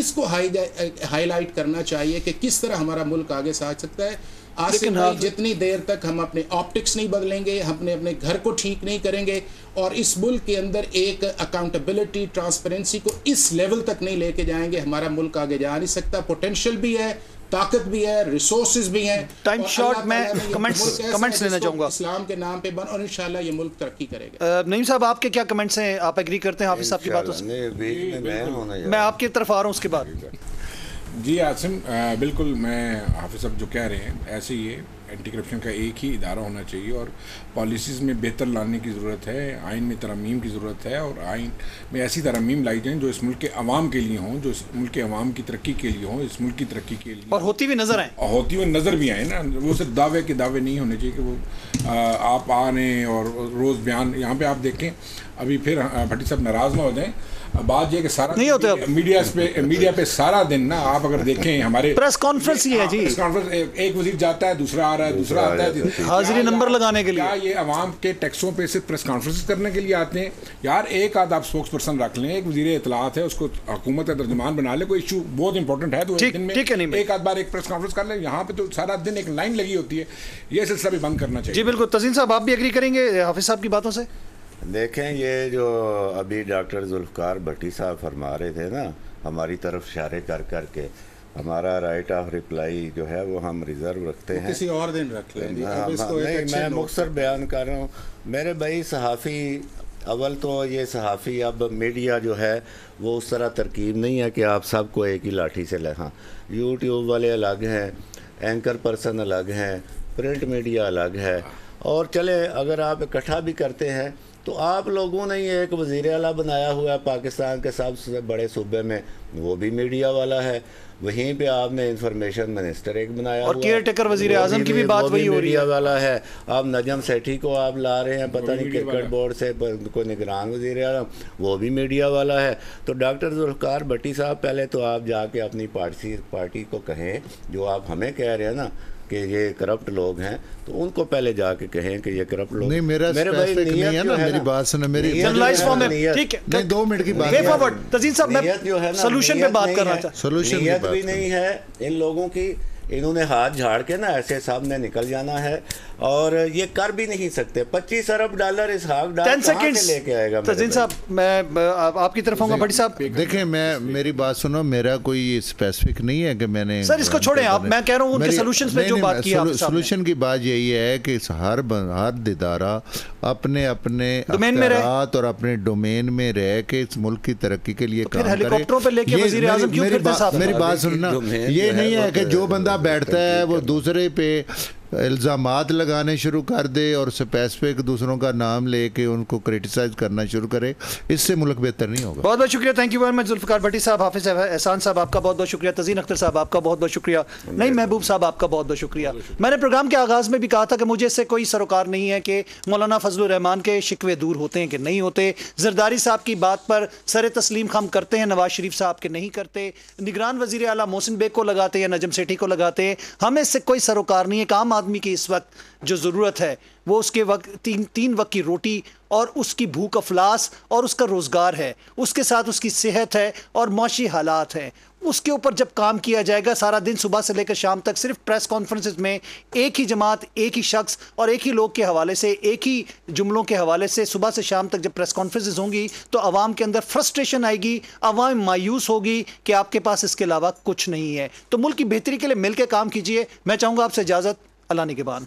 इसको हाईलाइट करना चाहिए कि किस तरह हमारा मुल्क आगे साध सकता है। आज से जितनी देर तक हम अपने ऑप्टिक्स नहीं बदलेंगे, अपने अपने घर को ठीक नहीं करेंगे और इस मुल्क के अंदर एक अकाउंटेबिलिटी, ट्रांसपेरेंसी को इस लेवल तक नहीं लेके जाएंगे, हमारा मुल्क आगे जा नहीं सकता। पोटेंशियल भी है, ताकत भी है, रिसोर्सेज भी हैं। टाइम शॉर्ट, मैं कमेंट्स लेना चाहूँगा इस्लाम के नाम पे बन, और इंशाल्लाह ये मुल्क तरक्की करेगा। नईम साहब आपके क्या कमेंट्स हैं, आप एग्री करते हैं हाफिज साहब की बातों से? मैं आपकी तरफ आ रहा हूँ उसके बाद। जी आसिम, बिल्कुल मैं हाफिज साहब जो कह रहे हैं ऐसे ही है। एंटी करप्शन का एक ही इदारा होना चाहिए और पॉलिसीज़ में बेहतर लाने की ज़रूरत है, आइन में तरमीम की ज़रूरत है और आइन में ऐसी तरमीम लाई जाएँ जो इस मुल्क के अवाम के लिए हों, जो इस मुल्क के अवाम की तरक्की के लिए हों, इस मुल्क की तरक्की के लिए, और होती हुई नज़र आएँ, होती हुई नज़र भी आए ना। वो सिर्फ दावे के दावे नहीं होने चाहिए कि वो आप आने और रोज़ बयान। यहाँ पर आप देखें अभी फिर भट्टी साहब नाराज़ ना हो जाएँ, बात ये कि सारा नहीं होते मीडिया पे सारा दिन ना आप अगर देखें हमारे प्रेस कॉन्फ्रेंस ही है जी, प्रेस कॉन्फ्रेंस, एक वजीर जाता है, दूसरा आ रहा है, दूसरा आता है, हाजिरी नंबर लगाने के लिए। क्या ये आवाम के टैक्सों पे सिर्फ प्रेस कॉन्फ्रेंस करने के लिए आते हैं? यार एक आध आप स्पोक्स पर्सन रख लें, एक वजीर इतलात है, उसको हुकूमत का तर्जुमान बना ले, कोई इशू बहुत इंपॉर्टेंट है तो दिन में एक आध बार एक प्रेस कॉन्फ्रेंस कर ले। यहाँ पे तो सारा दिन एक लाइन लगी होती है, ये सिलसिला भी बंद करना चाहिए। जी बिल्कुल, तज़ीन साहब आप भी एग्री करेंगे हाफिज साहब की बातों से? देखें ये जो अभी डॉक्टर जुल्फ़कार भट्टी साहब फरमा रहे थे ना, हमारी तरफ इशारे कर कर के हमारा राइट ऑफ रिप्लाई जो है वो हम रिज़र्व रखते हैं, किसी और दिन रख लेंगे। नहीं, मैं मुख्तसर बयान कर रहा हूँ मेरे भाई सहाफ़ी। अव्वल तो ये सहाफ़ी, अब मीडिया जो है वो उस तरह तरकीब नहीं है कि आप सबको एक ही लाठी से ले। हाँ, यूट्यूब वाले अलग हैं, एंकर पर्सन अलग हैं, प्रिंट मीडिया अलग है, और चले अगर आप इकट्ठा भी करते हैं तो आप लोगों ने ये एक वज़ीर आला बनाया हुआ है पाकिस्तान के सबसे बड़े सूबे में, वो भी मीडिया वाला है, वहीं पे आपने इंफॉर्मेशन मिनिस्टर एक बनाया और केयर टेकर वज़ीर आज़म की भी बात वही हो रही है, वाला है। आप नजम सेठी को आप ला रहे हैं, पता नहीं क्रिकेट बोर्ड से कोई निगरान वज़ीर आज़म, वो भी मीडिया वाला है। तो डॉक्टर जुल्फ़कार भट्टी साहब पहले तो आप जाके अपनी पार्टी को कहें, जो आप हमें कह रहे हैं ना कि ये करप्ट लोग हैं, तो उनको पहले जाके कहें कि ये करप्ट लोग नहीं। मेरा मेरे भाई नहीं है ना, मेरी बात सुनो, मेरी जनरलाइज फॉर्म में, ठीक है? नहीं, 2 मिनट की बात है। वे फॉरवर्ड तज़ीन साहब, मैं सॉल्यूशन पे बात कर रहा था, सॉल्यूशन भी नहीं है इन लोगों की। इन्होंने हाथ झाड़ के ना ऐसे सामने निकल जाना है और ये कर भी नहीं सकते। 25 अरब डॉलर इस हाफ डाल से लेके आएगा। तज़ीन साहब मैं आपकी तरफ आऊँगा। भट्टी साहब देखें, मैं मेरी बात सुनो, मेरा कोई स्पेसिफिक नहीं है कि मैंने सर इसको छोड़ें आप, मैं कह रहा हूँ उनके सॉल्यूशंस पे जो बात की आपने। सॉल्यूशन की बात यही है कि हर इदारा अपने अपने अख्तियारात और अपने डोमेन में रह के इस मुल्क की तरक्की के लिए काम करे। मेरी बात सुनना, ये नहीं है कि जो बंदा बैठता है वो दूसरे पे इल्ज़ामात लगाने शुरू कर दे और स्पेसिफिक दूसरों का नाम लेके उनको क्रिटिसाइज़ करना शुरू करे, इससे मुल्क बेहतर नहीं होगा। बहुत बहुत शुक्रिया, thank you very much Zulfiqar Bhatti साहब, हाफिज़ एहसान साहब आपका बहुत बहुत शुक्रिया, तज़ीन अख्तर साहब आपका बहुत बहुत शुक्रिया, नईम महबूब साहब आपका बहुत बहुत शुक्रिया। मैंने प्रोग्राम के आगाज़ में भी कहा था कि मुझे इससे कोई सरोकार नहीं है कि मौलाना फजलुर रहमान के शिकवे दूर होते हैं कि नहीं होते, जरदारी साहब की बात पर सर तस्लीम खम करते हैं नवाज शरीफ साहब के नहीं करते, निगरान वज़ीर आला मोहसिन बेग को लगाते हैं या नजम सेठी को लगाते हैं, हमें इससे कोई सरोकार नहीं है। काम आदमी की इस वक्त जो ज़रूरत है वो उसके वक्त तीन वक्त की रोटी और उसकी भूख अफलास और उसका रोज़गार है, उसके साथ उसकी सेहत है और मौशी हालात हैं। उसके ऊपर जब काम किया जाएगा सारा दिन सुबह से लेकर शाम तक सिर्फ प्रेस कॉन्फ्रेंसेस में एक ही जमात, एक ही शख्स और एक ही लोग के हवाले से, एक ही जुमलों के हवाले से सुबह से शाम तक जब प्रेस कॉन्फ्रेंसेस होंगी तो आवाम के अंदर फ्रस्ट्रेशन आएगी, आवाम मायूस होगी कि आपके पास इसके अलावा कुछ नहीं है। तो मुल्क की बेहतरी के लिए मिलकर काम कीजिए। मैं चाहूँगा आपसे इजाज़त अल्लाह निगहबान।